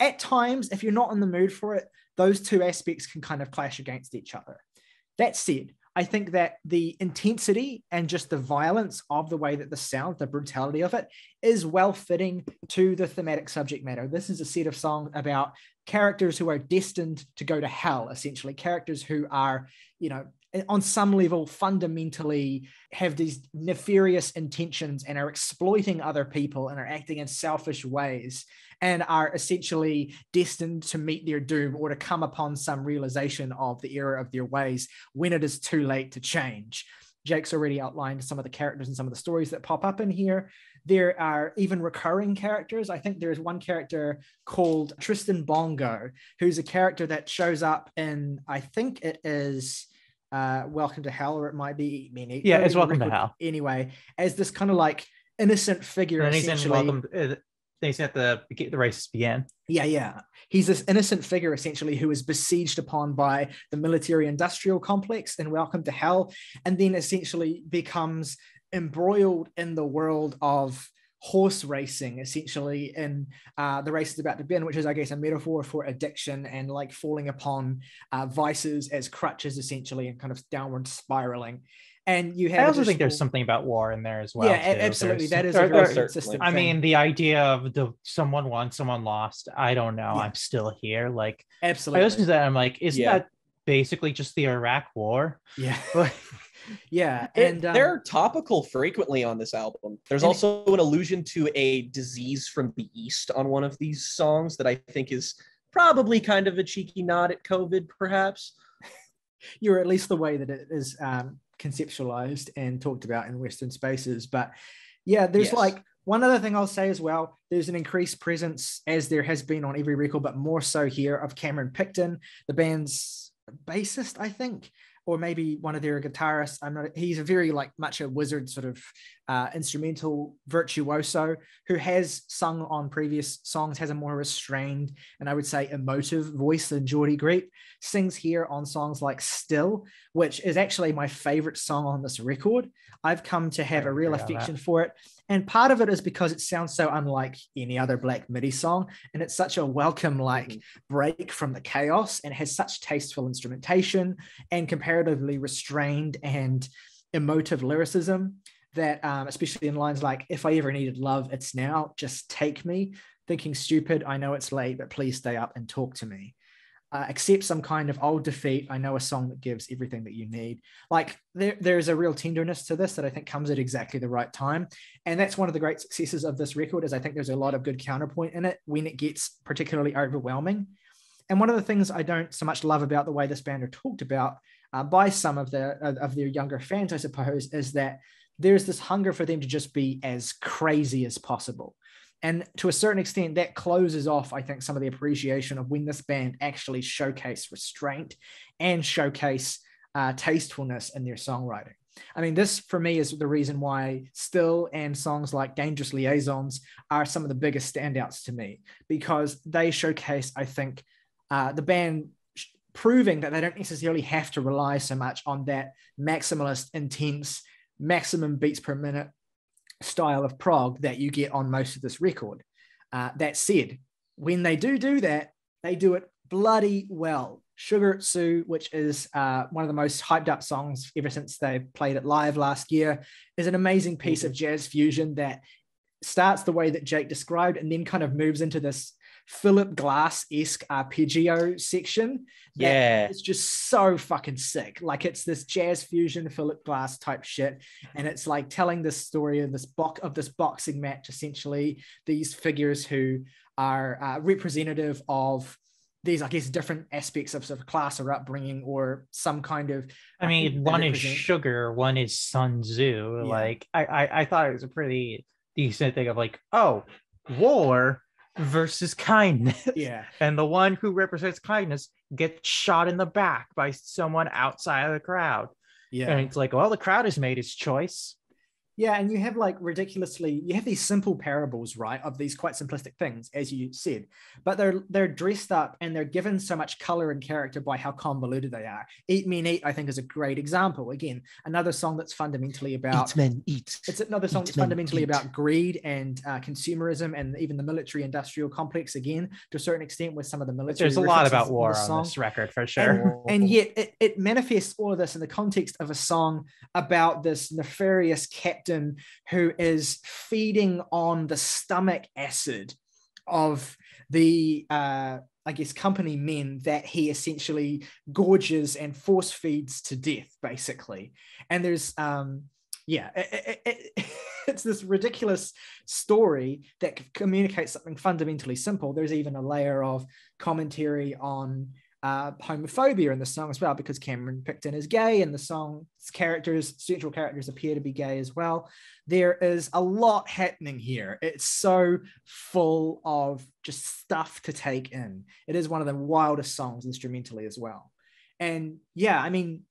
at times, if you're not in the mood for it, those two aspects can kind of clash against each other. That said, I think that the intensity and just the violence of the way that the sound, the brutality of it, is well fitting to the thematic subject matter. This is a set of songs about characters who are destined to go to hell, essentially, characters who are, you know, on some level fundamentally have these nefarious intentions and are exploiting other people and are acting in selfish ways and are essentially destined to meet their doom or to come upon some realization of the error of their ways when it is too late to change. Jake's already outlined some of the characters and some of the stories that pop up in here. There are even recurring characters. I think there is one character called Tristan Bongo, who's a character that shows up in, I think it is... Welcome to Hell, or it might be Eat Me and Eat. Yeah, it's Welcome to Hell. Anyway, as this kind of like innocent figure, and essentially, he's at the races began. Yeah. He's this innocent figure essentially who is besieged upon by the military-industrial complex in Welcome to Hell, and then essentially becomes embroiled in the world of horse racing, essentially, in the race is about to begin, which is, I guess, a metaphor for addiction and like falling upon vices as crutches, essentially, and kind of downward spiraling. And you have, I also think there's something about war in there as well. Yeah, too. Absolutely. There's, that is a very consistent thing. I mean, the idea of the someone won, someone lost, I don't know, I'm still here. Like, absolutely. I listen to that, I'm like, isn't that basically just the Iraq War? Yeah. Yeah, and they're topical frequently on this album. There's also an allusion to a disease from the East on one of these songs that I think is probably kind of a cheeky nod at COVID, perhaps. You're at least the way that it is conceptualized and talked about in Western spaces. But yeah, there's like one other thing I'll say as well. There's an increased presence, as there has been on every record, but more so here, of Cameron Picton, the band's bassist, I think, or maybe one of their guitarists. I'm not. He's a very much a wizard sort of instrumental virtuoso who has sung on previous songs, has a more restrained and I would say emotive voice than Geordie Greep. Sings here on songs like Still, which is actually my favorite song on this record. I've come to have a real affection for it. And part of it is because it sounds so unlike any other Black Midi song. And it's such a welcome break from the chaos, and has such tasteful instrumentation and comparatively restrained and emotive lyricism that, especially in lines like, if I ever needed love, it's now, just take me, thinking stupid, I know it's late, but please stay up and talk to me. Accept some kind of old defeat, I know a song that gives everything that you need. Like, there's a real tenderness to this that I think comes at exactly the right time, and that's one of the great successes of this record, is I think there's a lot of good counterpoint in it when it gets particularly overwhelming. And one of the things I don't so much love about the way this band are talked about by some of their younger fans, I suppose, is that there's this hunger for them to just be as crazy as possible. And to a certain extent, that closes off, I think, some of the appreciation of when this band actually showcase restraint and showcase tastefulness in their songwriting. I mean, this, for me, is the reason why Still and songs like Dangerous Liaisons are some of the biggest standouts to me, because they showcase, I think, the band proving that they don't necessarily have to rely so much on that maximalist, intense, maximum beats per minute style of prog that you get on most of this record. That said, when they do that, they do it bloody well. Sugar Sue, which is one of the most hyped up songs ever since they played it live last year, is an amazing piece of jazz fusion that starts the way that Jake described and then kind of moves into this Philip Glass-esque arpeggio section. It's just so fucking sick. Like, it's this jazz fusion Philip Glass type shit, and it's like telling this story of this boxing match, essentially, these figures who are representative of these, I guess, different aspects of sort of class or upbringing or some kind of... I mean, one is Sugar, one is Sun Tzu. Yeah. Like, I thought it was a pretty... decent thing of like, oh, war versus kindness. Yeah. And the one who represents kindness gets shot in the back by someone outside of the crowd. Yeah. And it's like, well, the crowd has made its choice. Yeah, and you have like ridiculously, you have these simple parables, right, of these quite simplistic things, as you said, but they're dressed up and they're given so much color and character by how convoluted they are. Eat Men Eat, I think, is a great example. Again, another song that's fundamentally about... Eat Men Eat. It's another song that's fundamentally about greed and consumerism and even the military-industrial complex, again, to a certain extent with some of the military... There's a lot about war on this record, for sure. And yet it manifests all of this in the context of a song about this nefarious captain who is feeding on the stomach acid of the I guess company men that he essentially gorges and force feeds to death, basically. And there's it's this ridiculous story that communicates something fundamentally simple. There's even a layer of commentary on homophobia in the song as well, because Cameron Picton is gay and the song's characters, central characters, appear to be gay as well. There is a lot happening here. It's so full of just stuff to take in. It is one of the wildest songs instrumentally as well. And yeah, I mean,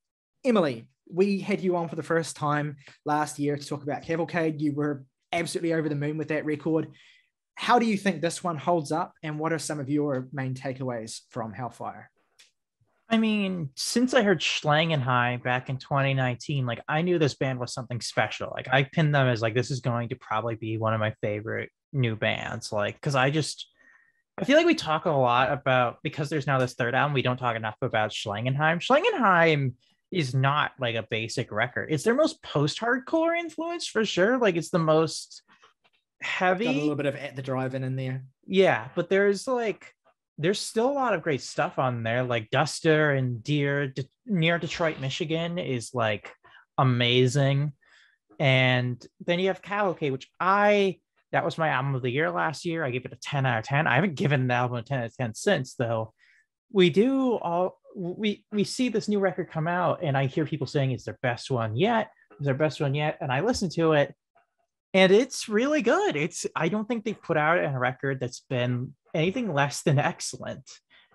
Emily, we had you on for the first time last year to talk about Cavalcade. You were absolutely over the moon with that record. How do you think this one holds up, and what are some of your main takeaways from Hellfire? I mean, since I heard Schlangenhai back in 2019, like, I knew this band was something special. Like, I pinned them as like, this is going to probably be one of my favorite new bands. Like, cause I feel like we talk a lot about, because there's now this third album, we don't talk enough about Schlangenheim. Schlangenheim is not like a basic record. It's their most post-hardcore influence for sure. Like, it's the most heavy. Got a little bit of At the Drive-In in there. Yeah, but there's still a lot of great stuff on there, like Duster and Near Detroit, Michigan is like amazing. And then you have Cavalcade, which that was my album of the year last year. I gave it a 10 out of 10. I haven't given the album a 10 out of 10 since, though. We see this new record come out, and I hear people saying it's their best one yet. It's their best one yet. And I listen to it, and it's really good. I don't think they've put out a record that's been anything less than excellent.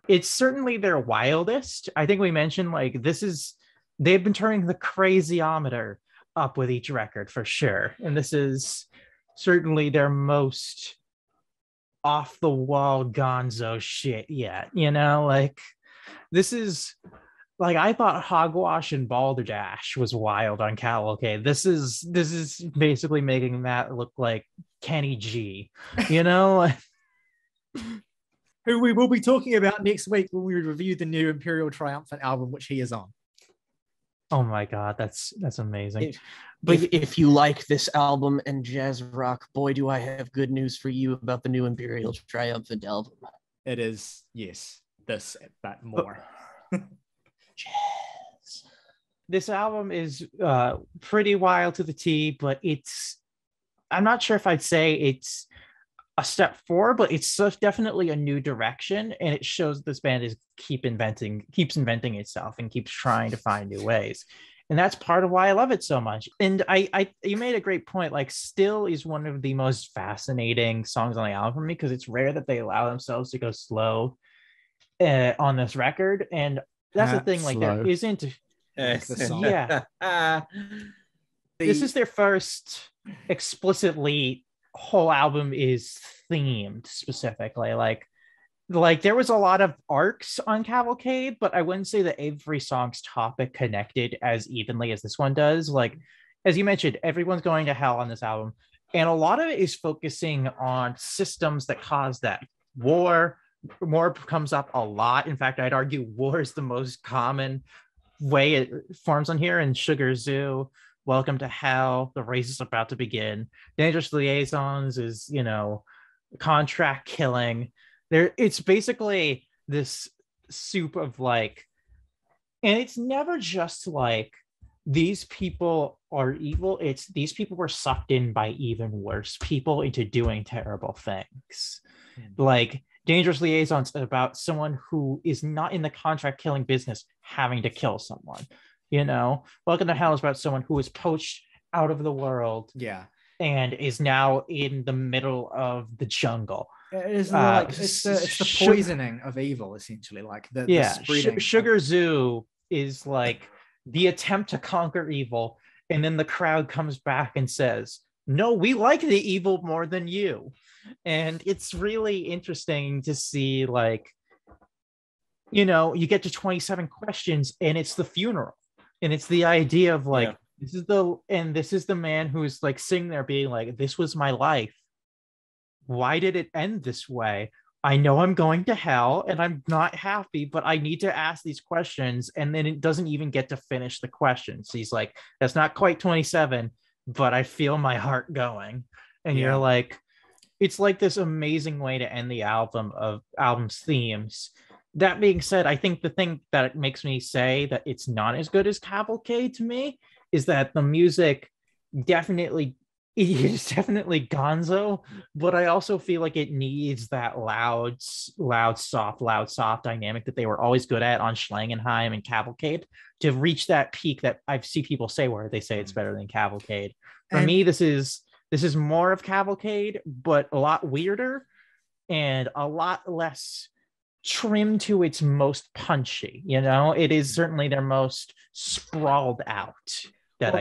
It's certainly their wildest. I think we mentioned, like, they've been turning the crazyometer up with each record for sure. And this is certainly their most off the wall gonzo shit yet. You know, like, this is like, I thought Hogwash and Balderdash was wild on Cavalcade. This is basically making that look like Kenny G, you know? Who we will be talking about next week when we review the new Imperial Triumphant album, which he is on. Oh my God, that's amazing. If you like this album and jazz rock, boy, do I have good news for you about the new Imperial Triumphant album. It is, yes, this, but more. Jazz. This album is pretty wild to the T, but I'm not sure if I'd say it's a step forward, but it's definitely a new direction, and it shows this band is keeps inventing itself and keeps trying to find new ways. And that's part of why I love it so much. And you made a great point, like, Still is one of the most fascinating songs on the album for me, because it's rare that they allow themselves to go slow on this record. And that's the thing, like, slow. There isn't... Yeah. This is their first explicitly whole album is themed specifically. Like there was a lot of arcs on Cavalcade, but I wouldn't say that every song's topic connected as evenly as this one does. Like, as you mentioned, everyone's going to hell on this album. And a lot of it is focusing on systems that cause that. War comes up a lot. In fact, I'd argue war is the most common way it forms on here. And Sugar Zoo, Welcome to Hell, The Race is About to Begin, Dangerous Liaisons is, you know, contract killing. It's basically this soup of, like, and it's never just like these people are evil. It's these people were sucked in by even worse people into doing terrible things. Like, Dangerous Liaisons about someone who is not in the contract killing business having to kill someone, you know. Welcome to Hell is about someone who is poached out of the world. Yeah. and is now in the middle of the jungle. It's the poisoning of evil, essentially. Like the Sugar Zoo is like the attempt to conquer evil, and then the crowd comes back and says, no, we like the evil more than you. And it's really interesting to see, like, you know, you get to 27 questions and it's the funeral, and it's the idea of like, this is the man who's like sitting there being like, this was my life. Why did it end this way? I know I'm going to hell and I'm not happy, but I need to ask these questions. And then it doesn't even get to finish the questions. He's like, that's not quite 27, but I feel my heart going. And you're like, it's like this amazing way to end the album's themes. That being said, I think the thing that makes me say that it's not as good as Cavalcade to me is that the music is definitely gonzo, but I also feel like it needs that loud, soft dynamic that they were always good at on Schlangenheim and Cavalcade to reach that peak that I've seen people say where they say it's better than Cavalcade. For me, this is more of Cavalcade, but a lot weirder and a lot less trimmed to its most punchy. You know, it is certainly their most sprawled out.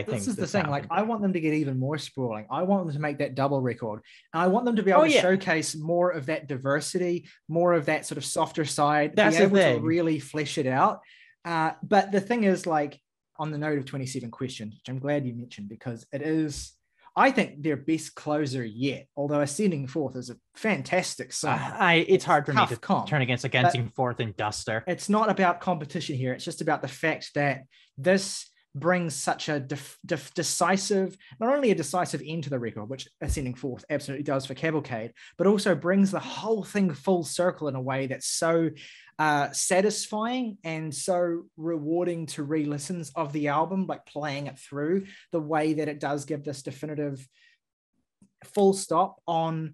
This is the thing. Like, I want them to get even more sprawling. I want them to make that double record, and I want them to be able to showcase more of that diversity, more of that sort of softer side. That's the thing. To really flesh it out. But the thing is, like, on the note of 27 questions, which I'm glad you mentioned, because it is, I think, their best closer yet. Although Ascending Fourth is a fantastic song. It's hard for me to turn against Ascending Fourth and Duster. It's not about competition here. It's just about the fact that this brings such a decisive, not only a decisive end to the record, which Ascending Fourth absolutely does for Cavalcade, but also brings the whole thing full circle in a way that's so satisfying and so rewarding to re-listens of the album, like playing it through, the way that it does give this definitive full stop on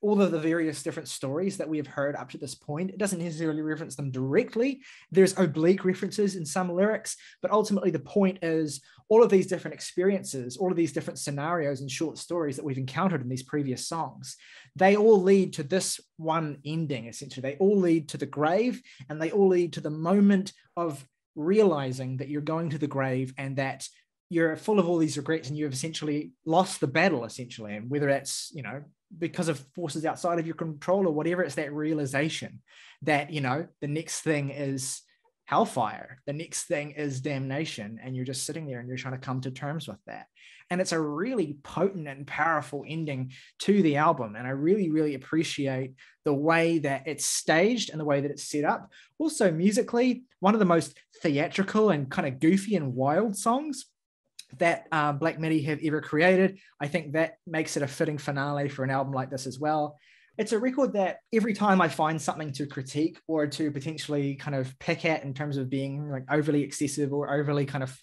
all of the various different stories that we have heard up to this point. It doesn't necessarily reference them directly. There's oblique references in some lyrics, but ultimately the point is all of these different experiences, all of these different scenarios and short stories that we've encountered in these previous songs, they all lead to this one ending, essentially. They all lead to the grave, and they all lead to the moment of realizing that you're going to the grave and that you're full of all these regrets and you've essentially lost the battle, essentially. And whether that's, you know, because of forces outside of your control or whatever, it's that realization that, you know, the next thing is hellfire, the next thing is damnation, and you're just sitting there and you're trying to come to terms with that. And it's a really potent and powerful ending to the album, and I really, really appreciate the way that it's staged and the way that it's set up. Also musically, one of the most theatrical and kind of goofy and wild songs that Black Midi have ever created. I think that makes it a fitting finale for an album like this as well. It's a record that every time I find something to critique or to potentially kind of pick at in terms of being like overly excessive or overly kind of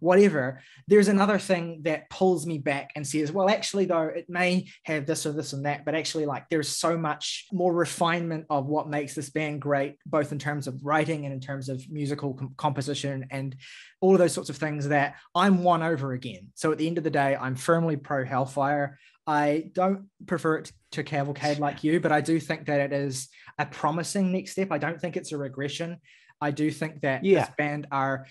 whatever, there's another thing that pulls me back and says, well, actually though, it may have this or this and that, but actually, like, there's so much more refinement of what makes this band great, both in terms of writing and in terms of musical composition and all of those sorts of things, that I'm won over again. So at the end of the day, I'm firmly pro Hellfire. I don't prefer it to Cavalcade like you, but I do think that it is a promising next step. I don't think it's a regression. I do think that this band are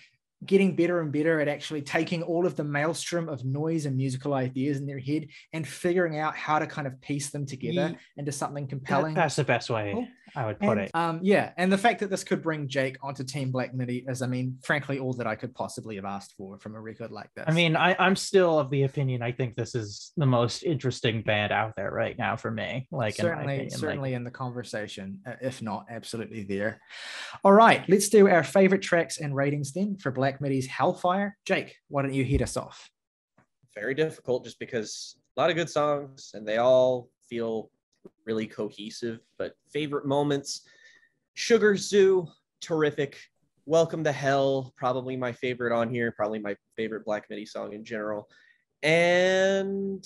getting better and better at actually taking all of the maelstrom of noise and musical ideas in their head and figuring out how to kind of piece them together into something compelling. That's the best way I would put it. And the fact that this could bring Jake onto Team Black Midi is, I mean, frankly, all that I could possibly have asked for from a record like this. I mean, I'm still of the opinion, I think this is the most interesting band out there right now for me. Like, certainly in the conversation, if not absolutely there. All right, let's do our favorite tracks and ratings then for Black Midi's Hellfire. Jake, why don't you hit us off? Very difficult, just because a lot of good songs and they all feel really cohesive, but favorite moments: Sugar Zoo, terrific. Welcome to Hell, probably my favorite on here, probably my favorite Black Midi song in general. And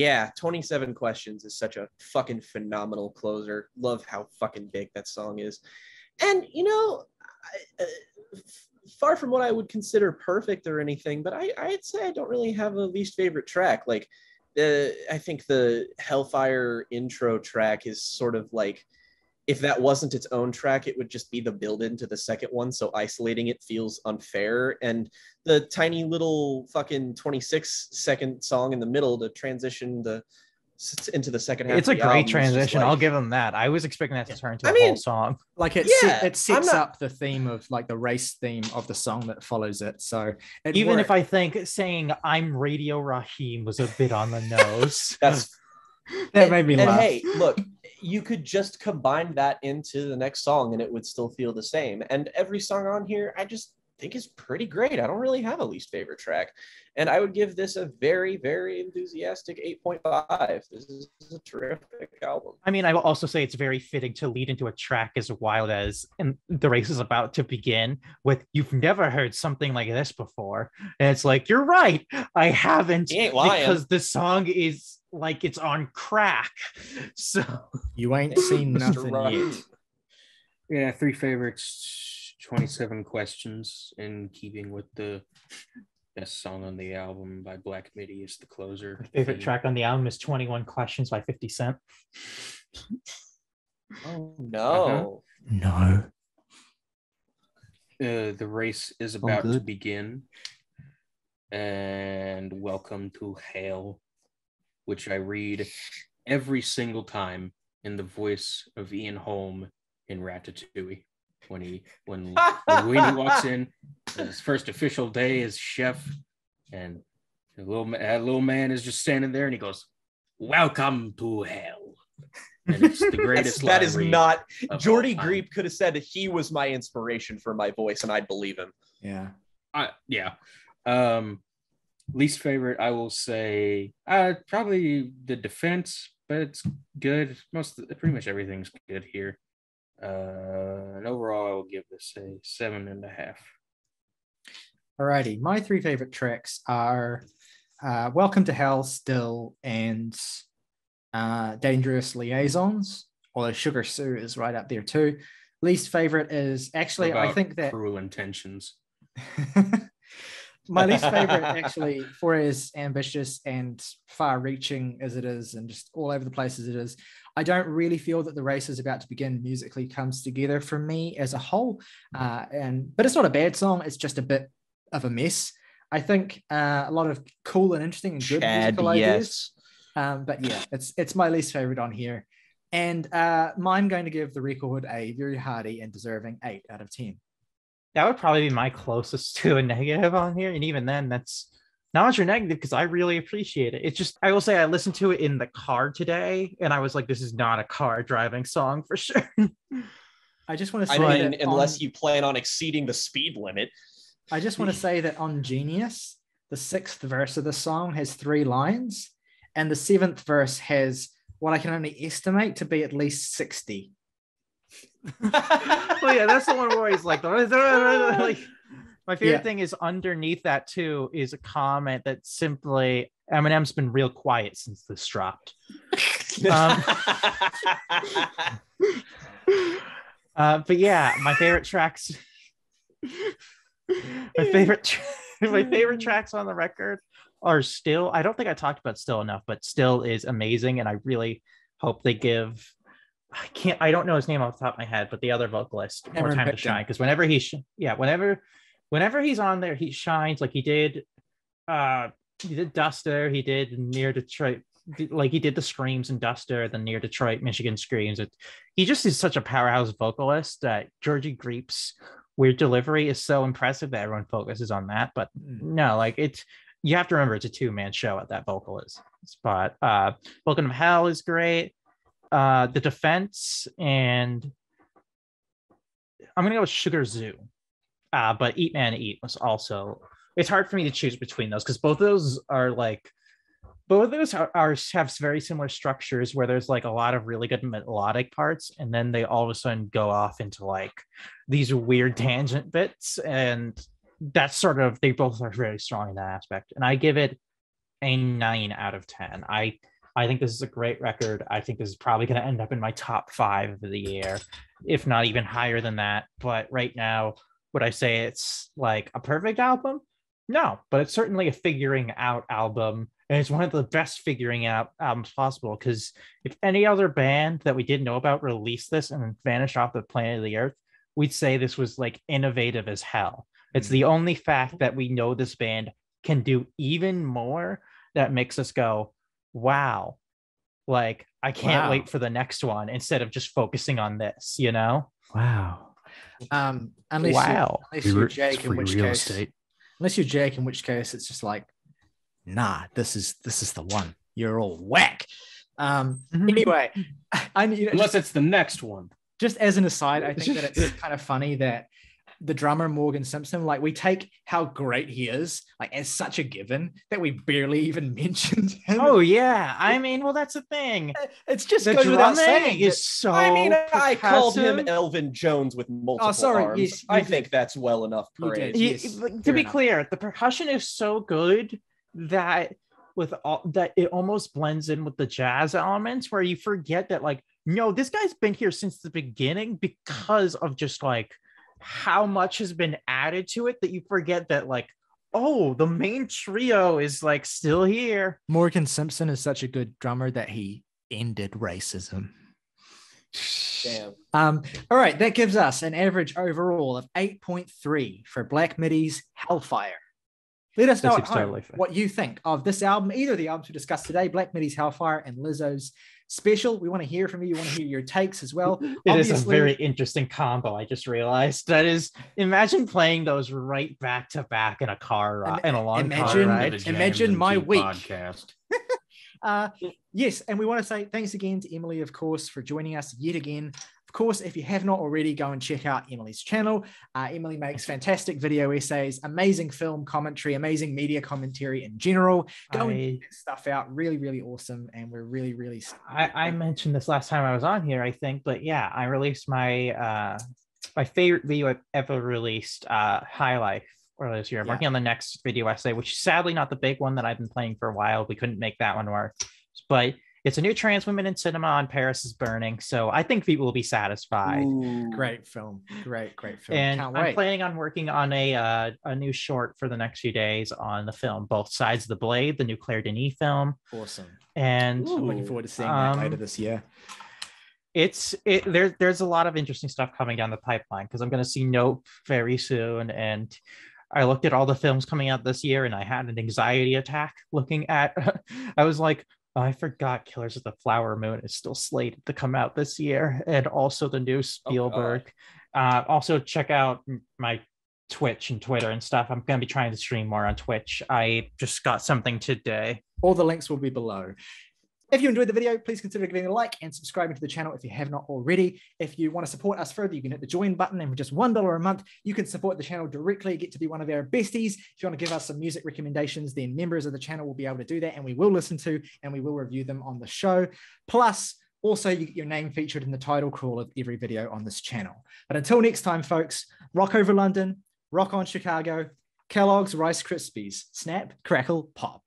27 Questions is such a fucking phenomenal closer. Love how fucking big that song is. And, you know, far from what I would consider perfect or anything, but I'd say I don't really have a least favorite track. Like, I think the Hellfire intro track is sort of like, if that wasn't its own track, it would just be the build into the second one. So isolating it feels unfair. And the tiny little fucking 26-second song in the middle to transition the into the second half. It's a great transition. Like, I'll give them that. I was expecting that to turn to a whole song. Like it sets up the theme of like the race theme of the song that follows it. So it even worked. If I think saying "I'm Radio Raheem" was a bit on the nose, that made me laugh. Hey, look, you could just combine that into the next song and it would still feel the same. And every song on here, I just think is pretty great. I don't really have a least favorite track, and I would give this a very, very enthusiastic 8.5. This is a terrific album. I mean, I will also say it's very fitting to lead into a track as wild as "And the Race is About to Begin" with "You've never heard something like this before," and it's like, you're right, I haven't, because the song is like it's on crack. So you ain't seen nothing yet. Yeah, three favorites. 27 questions, in keeping with the best song on the album by Black Midi is the closer. My favorite track on the album is 21 Questions by 50 Cent. Oh, no. No. The Race is About to Begin. And Welcome to Hell, which I read every single time in the voice of Ian Holm in Ratatouille. When he walks in, his first official day as chef, and the little man is just standing there, and he goes, "Welcome to hell." And it's the greatest. That is not. Jordy Greep could have said that he was my inspiration for my voice, and I'd believe him. Yeah. Least favorite, I will say probably the Defense, but it's good. Pretty much everything's good here. And overall, I will give this a 7.5. Alrighty, my three favorite tracks are "Welcome to Hell" still, and "Dangerous Liaisons." Although "Sugar Sue" is right up there too. Least favorite is actually I think that "Cruel Intentions." My least favorite actually, for as ambitious and far-reaching as it is, and just all over the place as it is, I don't really feel that "The Race is About to Begin" musically comes together for me as a whole. But it's not a bad song. It's just a bit of a mess. I think a lot of cool and interesting and good musical ideas. But yeah, it's my least favorite on here. And I'm going to give the record a very hearty and deserving 8 out of 10. That would probably be my closest to a negative on here. And even then, that's not much of a negative because I really appreciate it. It's just, I will say I listened to it in the car today and I was like, this is not a car driving song for sure. I just want to say, unless you plan on exceeding the speed limit. I just want to say that on Genius, the 6th verse of the song has 3 lines and the 7th verse has what I can only estimate to be at least 60. Well, yeah, that's the one where he's like, like my favorite thing is underneath that too is a comment that simply, "Eminem's been real quiet since this dropped." But yeah, my favorite tracks on the record are still. I don't think I talked about still enough, but still is amazing, and I really hope they give. I don't know his name off the top of my head, but the other vocalist, more time to shine, because whenever he's on there, he shines. Like he did Duster, he did Near Detroit, like he did the screams in Duster, the Near Detroit, Michigan screams. He just is such a powerhouse vocalist that Georgie Greep's weird delivery is so impressive that everyone focuses on that. But no, like you have to remember it's a 2-man show at that vocalist spot. "Welcome to Hell" is great. The Defense, and I'm gonna go with "Sugar Zoo," but "Eat Man Eat" was also. It's hard for me to choose between those because both of those have very similar structures where there's like a lot of really good melodic parts, and then they all of a sudden go off into like these weird tangent bits, and that's sort of, they both are very strong in that aspect. And I give it a 9 out of 10. I think this is a great record. I think this is probably going to end up in my top 5 of the year, if not even higher than that. But right now, Would I say it's like a perfect album? No, but it's certainly a figuring out album. And it's one of the best figuring out albums possible, because if any other band that we didn't know about released this and then vanished off the planet of the earth, we'd say this was like innovative as hell. It's the only fact that we know this band can do even more that makes us go, wow, like I can't wait for the next one, instead of just focusing on this, you know? Wow. Unless you're Jake, in which case, it's just like, nah, this is the one. You're all whack. Anyway, unless it's the next one. Just as an aside, I think that it's kind of funny that the drummer Morgan Simpson, like, we take how great he is, like, as such a given that we barely even mentioned him. Oh yeah, I mean, well, that's the thing. It's just goes without saying. Is so. I mean, I called him Elvin Jones with multiple arms. Yes, I think that's well enough praise. To be clear, the percussion is so good that with all that, it almost blends in with the jazz elements, where you forget that, like, no, this guy's been here since the beginning because of just like how much has been added to it that you forget that, like, oh, the main trio is like still here. Morgan Simpson is such a good drummer that he ended racism. Damn. All right, that gives us an average overall of 8.3 for Black Midi's Hellfire. Let us know at home what you think of this album, either of the albums we discussed today, Black Midi's Hellfire and Lizzo's Special. We want to hear from you. We want to hear your takes as well. Obviously, is a very interesting combo. I just realized that is, imagine playing those right back to back in a car ride, in a long car ride. Imagine my week. Podcast. Yes, and we want to say thanks again to Emily, of course, for joining us yet again. Of course, if you have not already, go and check out Emily's channel. Emily makes fantastic video essays, amazing film commentary, amazing media commentary in general. Go and get stuff out. Really, really awesome. And we're really, really... I mentioned this last time I was on here, I think. But yeah, I released my my favorite video I've ever released, High Life, earlier this year. I'm working on the next video essay, which is sadly not the big one that I've been playing for a while. We couldn't make that one work. But... it's a new trans woman in cinema on Paris Is Burning, so I think people will be satisfied. Ooh, great film, great film. And I'm planning on working on a new short for the next few days on the film, Both Sides of the Blade, the new Claire Denis film. Awesome. And I'm looking forward to seeing that later this year. There's a lot of interesting stuff coming down the pipeline, because I'm going to see Nope very soon, and I looked at all the films coming out this year, and I had an anxiety attack looking at. I was like, I forgot Killers of the Flower Moon is still slated to come out this year, and also the new Spielberg. Also check out my Twitch and Twitter and stuff. I'm going to be trying to stream more on Twitch. I just got something today. All the links will be below. If you enjoyed the video, please consider giving a like and subscribing to the channel if you have not already. If you want to support us further, you can hit the join button, and for just $1 a month, you can support the channel directly, get to be one of our besties. If you want to give us some music recommendations, then members of the channel will be able to do that, and we will listen to and we will review them on the show. Plus, also, you get your name featured in the title crawl of every video on this channel. But until next time, folks, rock over London, rock on Chicago, Kellogg's Rice Krispies, snap, crackle, pop.